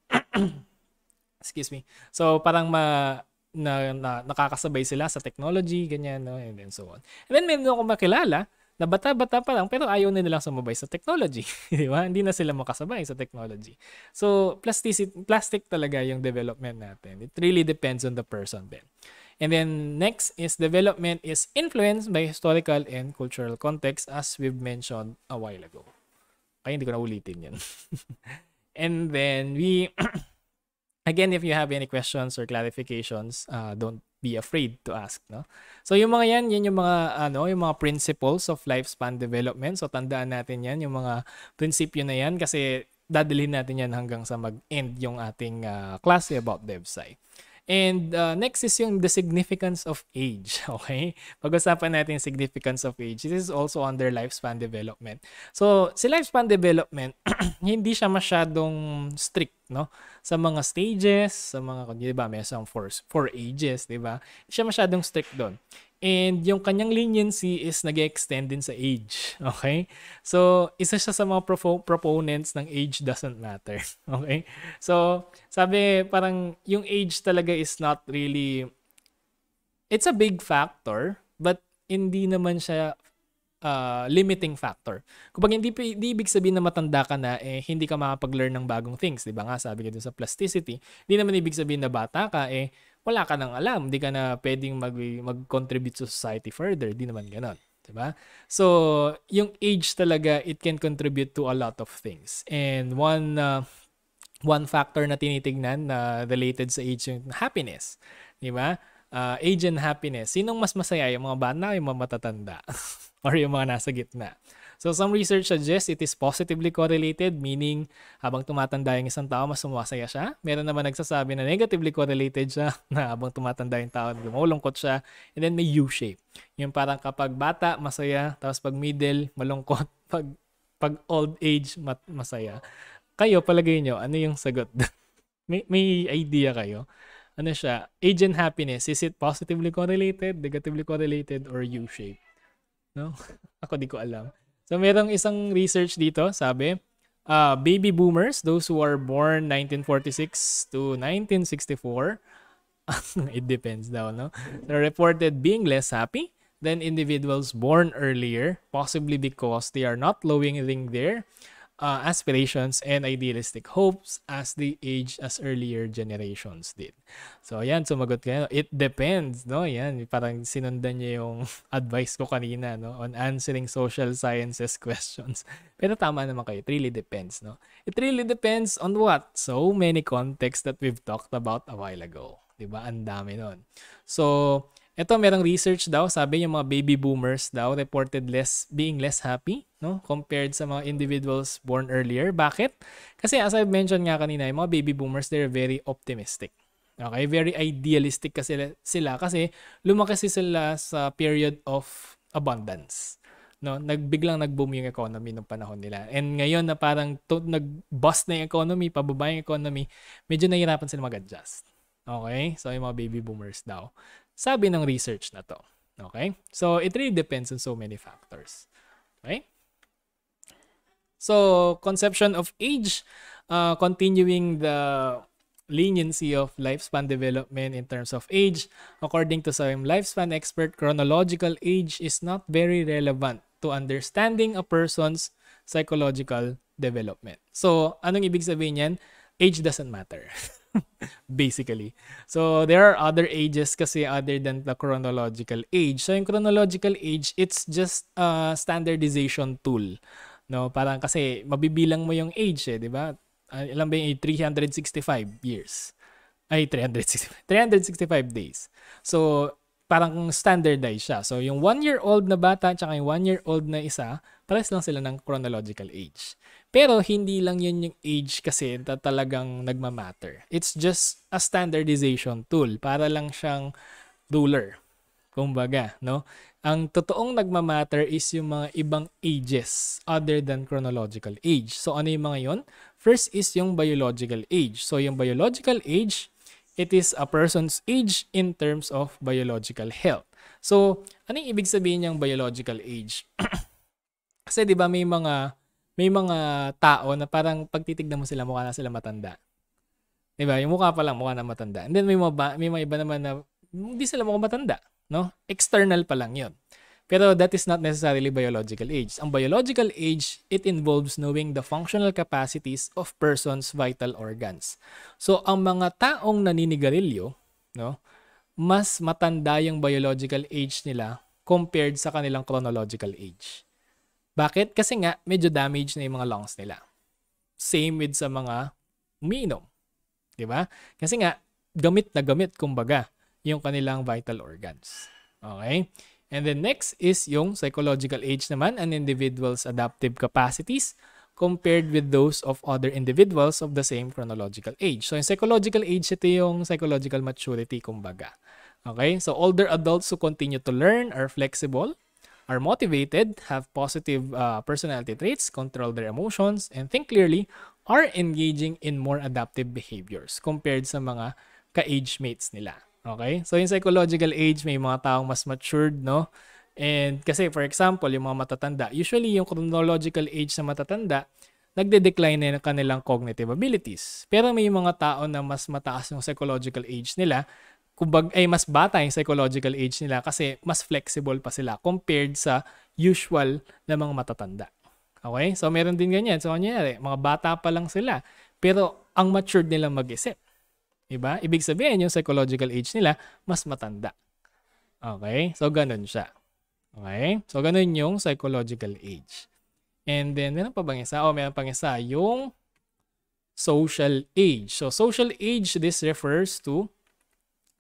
Excuse me. So parang ma... Na, na, nakakasabay sila sa technology, ganyan, no? And then so on. And then meron akong makilala na bata-bata pa lang pero ayaw na nilang sumabay sa technology. Di ba? Hindi na sila makasabay sa technology. So, plastic, plastic talaga yung development natin. It really depends on the person then. And then next is development is influenced by historical and cultural context as we've mentioned a while ago. Ay, hindi ko na ulitin yan. And then we... Again, if you have any questions or clarifications, uh, don't be afraid to ask, no? So yung mga yan, yan yung mga ano, yung mga principles of lifespan development. So tandaan natin yan, yung mga prinsipyo na yan kasi dadalhin natin yan hanggang sa mag-end yung ating uh, klase about DevSci. And uh, next is yung the significance of age, okay? Pag-usapan natin significance of age. This is also under lifespan development. So si lifespan development, hindi siya masyadong strict, no? Sa mga stages, sa mga, di ba, may isang four, four ages, di ba? Hindi siya masyadong strict doon. And yung kanyang leniency is nag-extend din sa age, okay? So, isa siya sa mga propo proponents ng age doesn't matter, okay? So, sabi, parang yung age talaga is not really, it's a big factor, but hindi naman siya Uh, limiting factor. Kapag hindi, hindi ibig sabihin na matanda ka na, eh, hindi ka makapag-learn ng bagong things. Diba nga, sabi ko dun sa plasticity, hindi naman ibig sabihin na bata ka, eh, wala ka nang alam. Hindi ka na pwedeng mag, mag-contribute to society further. Hindi naman ganon. Diba? So, yung age talaga, it can contribute to a lot of things. And one uh, one factor na tinitignan na related sa age yung happiness. Di ba? Uh, age and happiness. Sinong mas masaya? Yung mga bata, yung mga matatanda? Or yung mga nasa gitna? So some research suggests it is positively correlated, meaning habang tumatanda yung isang tao, mas sumasaya siya. Meron naman nagsasabi na negatively correlated siya, na habang tumatanda yung tao, lumulungkot siya. And then may U-shape. Yung parang kapag bata, masaya. Tapos pag middle, malungkot. Pag, pag old age, mat masaya. Kayo, palagay nyo, ano yung sagot? may, may idea kayo? Ano siya? Age and happiness, is it positively correlated, negatively correlated, or U-shape? No? Ako di ko alam. So, merong isang research dito, sabi, uh, baby boomers, those who are born nineteen forty-six to nineteen sixty-four, it depends daw, no? They're reported being less happy than individuals born earlier, possibly because they are not lowering their uh, aspirations and idealistic hopes as they age as earlier generations did. So, ayan, sumagot kayo. It depends, no? Ayan, parang sinundan niya yung advice ko kanina, no? On answering social sciences questions. Pero tama naman kayo. It really depends, no? It really depends on what? So many contexts that we've talked about a while ago. Diba? Ang dami nun. So, eto, merong research daw. Sabi yung mga baby boomers daw reported less, being less happy, no? Compared sa mga individuals born earlier. Bakit? Kasi as I mentioned nga kanina, yung mga baby boomers, they're very optimistic. Okay, very idealistic kasi sila kasi lumaki sila sa period of abundance. No, nagbiglang nag-boom yung economy nung panahon nila. And ngayon na parang nag-bust na yung economy, pababa yung economy, medyo nahirapan sila mag-adjust. Okay? So yung mga baby boomers daw. Sabi ng research na to. Okay? So it really depends on so many factors. Okay? So conception of age, uh, continuing the leniency of lifespan development in terms of age. According to some lifespan expert, chronological age is not very relevant to understanding a person's psychological development. So, anong ibig sabihin yan? Age doesn't matter. Basically. So, there are other ages kasi other than the chronological age. So, yung chronological age, it's just a standardization tool. No, parang kasi mabibilang mo yung age eh, di ba? Alam ba yung three hundred sixty-five years? Ay, three hundred sixty-five days. So, parang standardized siya. So, yung one-year-old na bata at saka yung one-year-old na isa, pares lang sila ng chronological age. Pero, hindi lang yun yung age kasi talagang nagmamatter. It's just a standardization tool. Para lang siyang ruler. Kumbaga, no? Ang totoong nagmamatter is yung mga ibang ages other than chronological age. So, ano yung mga yun? First is yung biological age. So, yung biological age, it is a person's age in terms of biological health. So, ano yung ibig sabihin yung biological age? Kasi, di ba, may mga, may mga tao na parang pagtitignan mo sila, mukha na sila matanda. Di ba? Yung mukha pa lang, mukha na matanda. And then, may mga, may mga iba naman na hindi sila mukha matanda. No? External pa lang yun. Pero that is not necessarily biological age. Ang biological age, it involves knowing the functional capacities of persons' vital organs. So, ang mga taong naninigarilyo, no, mas matanda yung biological age nila compared sa kanilang chronological age. Bakit? Kasi nga, medyo damaged na yung mga lungs nila. Same with sa mga umiinom. Diba? Kasi nga, gamit na gamit, kumbaga, yung kanilang vital organs. Okay? And then next is yung psychological age naman, an individual's adaptive capacities compared with those of other individuals of the same chronological age. So, yung psychological age, ito yung psychological maturity, kumbaga. Okay? So, older adults who continue to learn are flexible, are motivated, have positive uh, personality traits, control their emotions, and think clearly, are engaging in more adaptive behaviors compared sa mga ka-age mates nila. Okay? So, yung psychological age, may mga taong mas matured, no? And kasi, for example, yung mga matatanda, usually yung chronological age na matatanda, nagde-decline na yung kanilang cognitive abilities. Pero may mga tao na mas mataas yung psychological age nila, kubag, ay mas bata yung psychological age nila kasi mas flexible pa sila compared sa usual na mga matatanda. Okay? So, meron din ganyan. So, kanyari, mga bata pa lang sila, pero ang matured nila mag-isip. Diba? Ibig sabihin, yung psychological age nila, mas matanda. Okay? So, ganun siya. Okay? So, ganun yung psychological age. And then, meron pa bang isa? O, meron pang isa. Yung social age. So social age, this refers to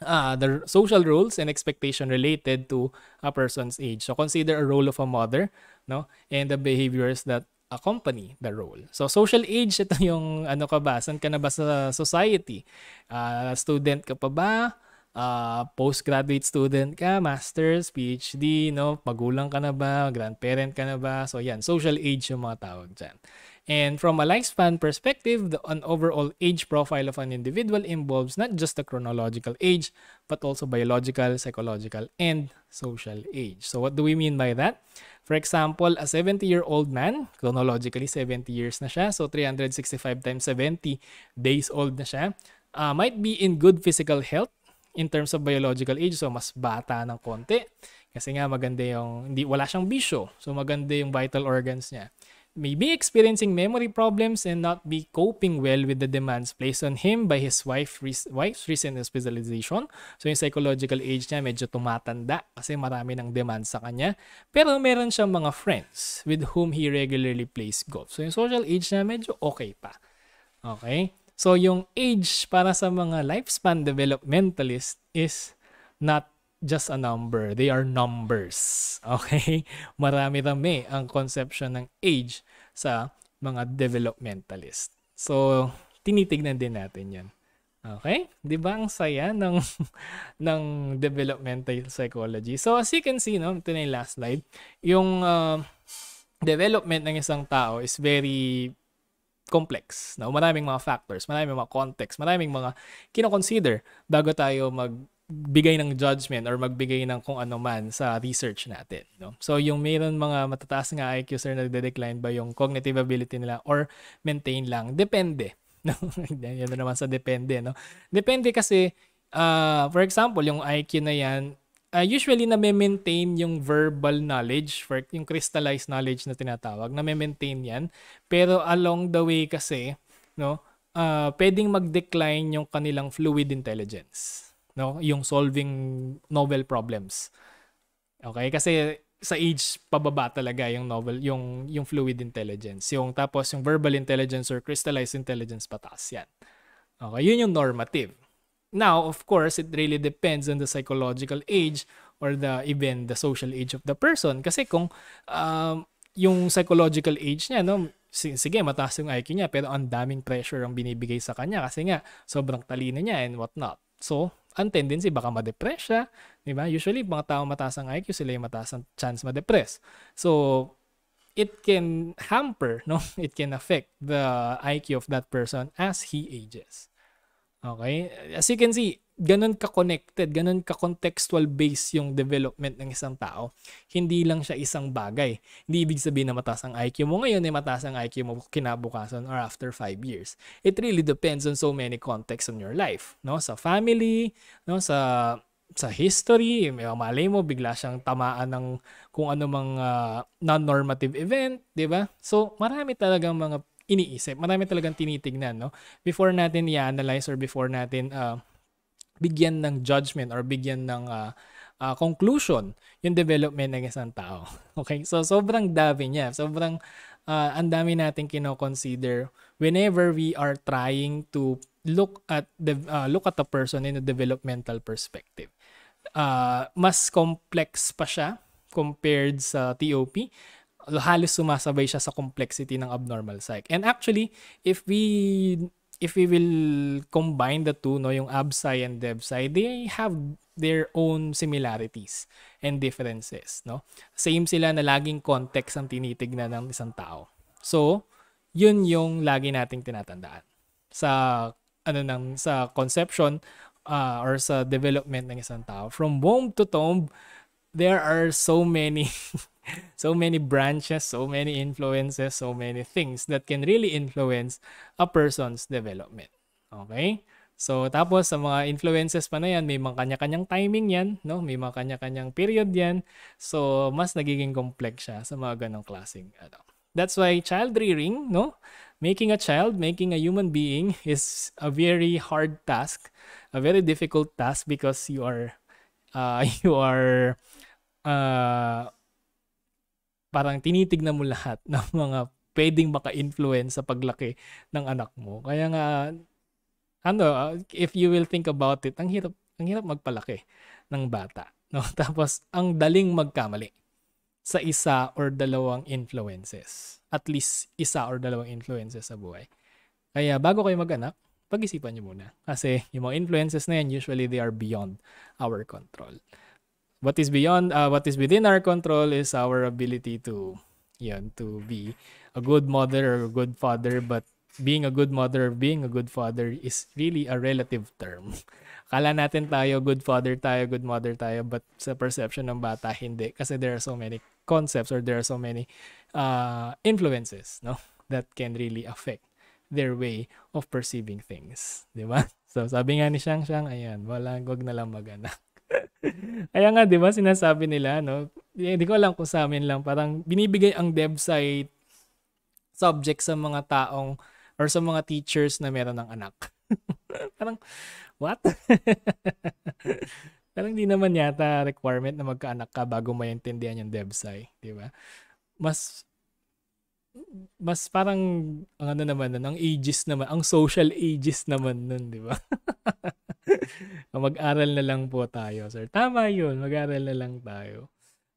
uh, the social roles and expectation related to a person's age. So consider a role of a mother, no, and the behaviors that accompany the role. So social age, ito yung ano ka ba, saan ka na ba sa society? Uh, student ka pa ba? Uh, postgraduate student ka, master's, P H D, no? Magulang ka na ba? Grandparent ka na ba? So yan, social age yung mga tawag dyan. And from a lifespan perspective, the an overall age profile of an individual involves not just the chronological age, but also biological, psychological, and social age. So what do we mean by that? For example, a seventy-year-old man, chronologically seventy years na siya, so three hundred sixty-five times seventy days old na siya, uh, might be in good physical health in terms of biological age, so mas bata ng konti. Kasi nga maganda yung, hindi, wala siyang bisyo, so maganda yung vital organs niya. May be experiencing memory problems and not be coping well with the demands placed on him by his wife, wife's recent hospitalization. So yung psychological age niya medyo tumatanda kasi marami ng demands sa kanya. Pero meron siyang mga friends with whom he regularly plays golf. So yung social age niya medyo okay pa. Okay? So yung age para sa mga lifespan developmentalist is not just a number. They are numbers. Okay? Marami-rami ang conception ng age sa mga developmentalist. So, tinitignan din natin yan. Okay? Di ba ang saya ng, ng developmental psychology? So, as you can see, no? Ito na yung last slide. Yung uh, development ng isang tao is very complex. No? Maraming mga factors, maraming mga context, maraming mga kinoconsider bago tayo mag bigay ng judgment or magbigay ng kung ano man sa research natin. No? So, yung mayroon mga matataas nga I Q, sir, nagde-decline ba yung cognitive ability nila or maintain lang? Depende. No? Yan na naman sa depende. No? Depende kasi, uh, for example, yung I Q na yan, uh, usually na-maintain yung verbal knowledge, for, yung crystallized knowledge na tinatawag, na-maintain yan. Pero along the way kasi, no, uh, pwedeng mag-decline yung kanilang fluid intelligence. No, yung solving novel problems. Okay, kasi sa age pababa talaga yung novel, yung yung fluid intelligence. Yung tapos yung verbal intelligence or crystallized intelligence pataas yan. Okay, yun yung normative. Now, of course, it really depends on the psychological age or the even the social age of the person kasi kung um, yung psychological age niya, no, sige, mataas yung I Q niya pero ang daming pressure ang binibigay sa kanya kasi nga sobrang talino niya and what not. So, ang tendency, baka ma-depress siya. Diba? Usually, mga tao mataas ang I Q, sila yung mataas ang chance ma-depress. So, it can hamper, no? It can affect the I Q of that person as he ages. Okay? As you can see, ganun ka-connected, ganun ka-contextual base yung development ng isang tao. Hindi lang siya isang bagay. Hindi ibig sabihin na mataas ang I Q mo ngayon, eh mataas ang I Q mo kinabukasan or after five years. It really depends on so many contexts in your life, no? Sa family, no, sa sa history, may malay mo bigla siyang tamaan ng kung ano mang uh, non-normative event, 'di ba? So, marami talagang mga iniisip, marami talagang tinitignan, no? Before natin i-analyze or before natin uh, bigyan ng judgment or bigyan ng uh, uh, conclusion yung development ng isang tao. Okay? So, sobrang dami niya. Sobrang uh, ang dami natin kinoconsider whenever we are trying to look at the, uh, look at a person in a developmental perspective. Uh, mas complex pa siya compared sa T O P. Halos sumasabay siya sa complexity ng abnormal psych. And actually, if we... If we will combine the two, no, yung A B S I and D E B S I, they have their own similarities and differences, no? Same sila na laging context ang tinitignan ng isang tao. So, yun yung lagi nating tinatandaan sa ano nang sa conception uh, or sa development ng isang tao. From womb to tomb, there are so many so many branches, so many influences, so many things that can really influence a person's development. Okay? So, tapos sa mga influences pa na yan, may mga kanya-kanyang timing yan, no? May mga kanya-kanyang period yan. So, mas nagiging complex siya sa mga ganong klaseng ano. That's why child rearing, no? Making a child, making a human being is a very hard task, a very difficult task because you are, uh, you are, uh, parang tinitignan mo lahat ng mga pwedeng maka-influence sa paglaki ng anak mo. Kaya nga, ano, if you will think about it, ang hirap, ang hirap magpalaki ng bata. No? Tapos, ang daling magkamali sa isa or dalawang influences. At least, isa or dalawang influences sa buhay. Kaya, bago kayo mag-anak, pag-isipan nyo muna. Kasi, yung mga influences na yan, usually they are beyond our control. What is beyond, uh, what is within our control is our ability to, yun, to be a good mother or a good father, but being a good mother or being a good father is really a relative term. Akala natin tayo, good father tayo, good mother tayo, but sa perception ng bata, hindi. Kasi there are so many concepts or there are so many uh, influences, no, that can really affect their way of perceiving things. Diba? So, sabi nga ni Shang-Shang, ayan, wala, wag na lang mag-anak. Kaya nga, diba, sinasabi nila, no, hindi ko alam kung sa amin lang, parang binibigay ang DevSite subject sa mga taong or sa mga teachers na meron ng anak. Parang, what? Parang di naman yata requirement na magkaanak ka bago maintindihan yung DevSci, di ba? Mas, mas parang, ang ano naman nun, ang ages naman, ang social ages naman nun, di ba? Mag-aral na lang po tayo, sir. Tama yun, mag-aral na lang tayo.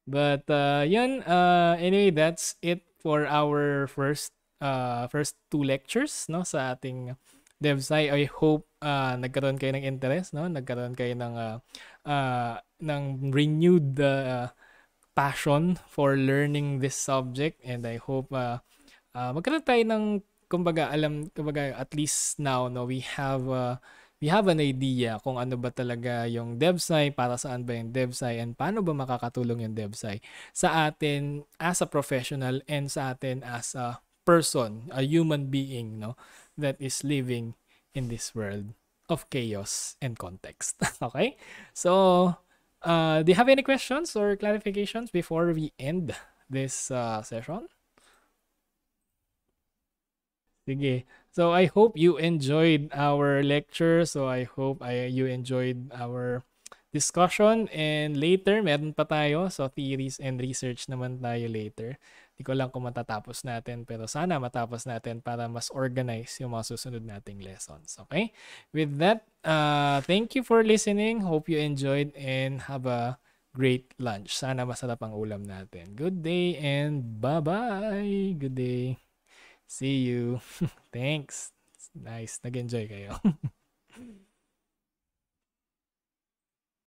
But, uh, yun, uh, anyway, that's it for our first Uh, first two lectures, no, sa ating DevSci. I hope uh, nagkaroon kayo ng interest, no, nagkaroon kayo ng uh, uh, ng renewed uh, passion for learning this subject, and I hope uh, uh, magkaroon tayo ng kumbaga alam kumbaga at least now, no, we have uh, we have an idea kung ano ba talaga yung DevSci, para saan ba yung DevSci, and paano ba makakatulong yung DevSci sa atin as a professional and sa atin as a person, a human being, no, that is living in this world of chaos and context. Okay? So, uh, do you have any questions or clarifications before we end this uh, session? Sige. So, I hope you enjoyed our lecture. So, I hope I, you enjoyed our discussion. And later, meron pa tayo. So, theories and research naman tayo later. Hindi ko lang kung matatapos natin, pero sana matapos natin para mas organize yung mga susunod nating lessons. Okay? With that, uh, thank you for listening. Hope you enjoyed and have a great lunch. Sana masarap ang ulam natin. Good day and bye-bye. Good day. See you. Thanks. Nice. Nag-enjoy kayo.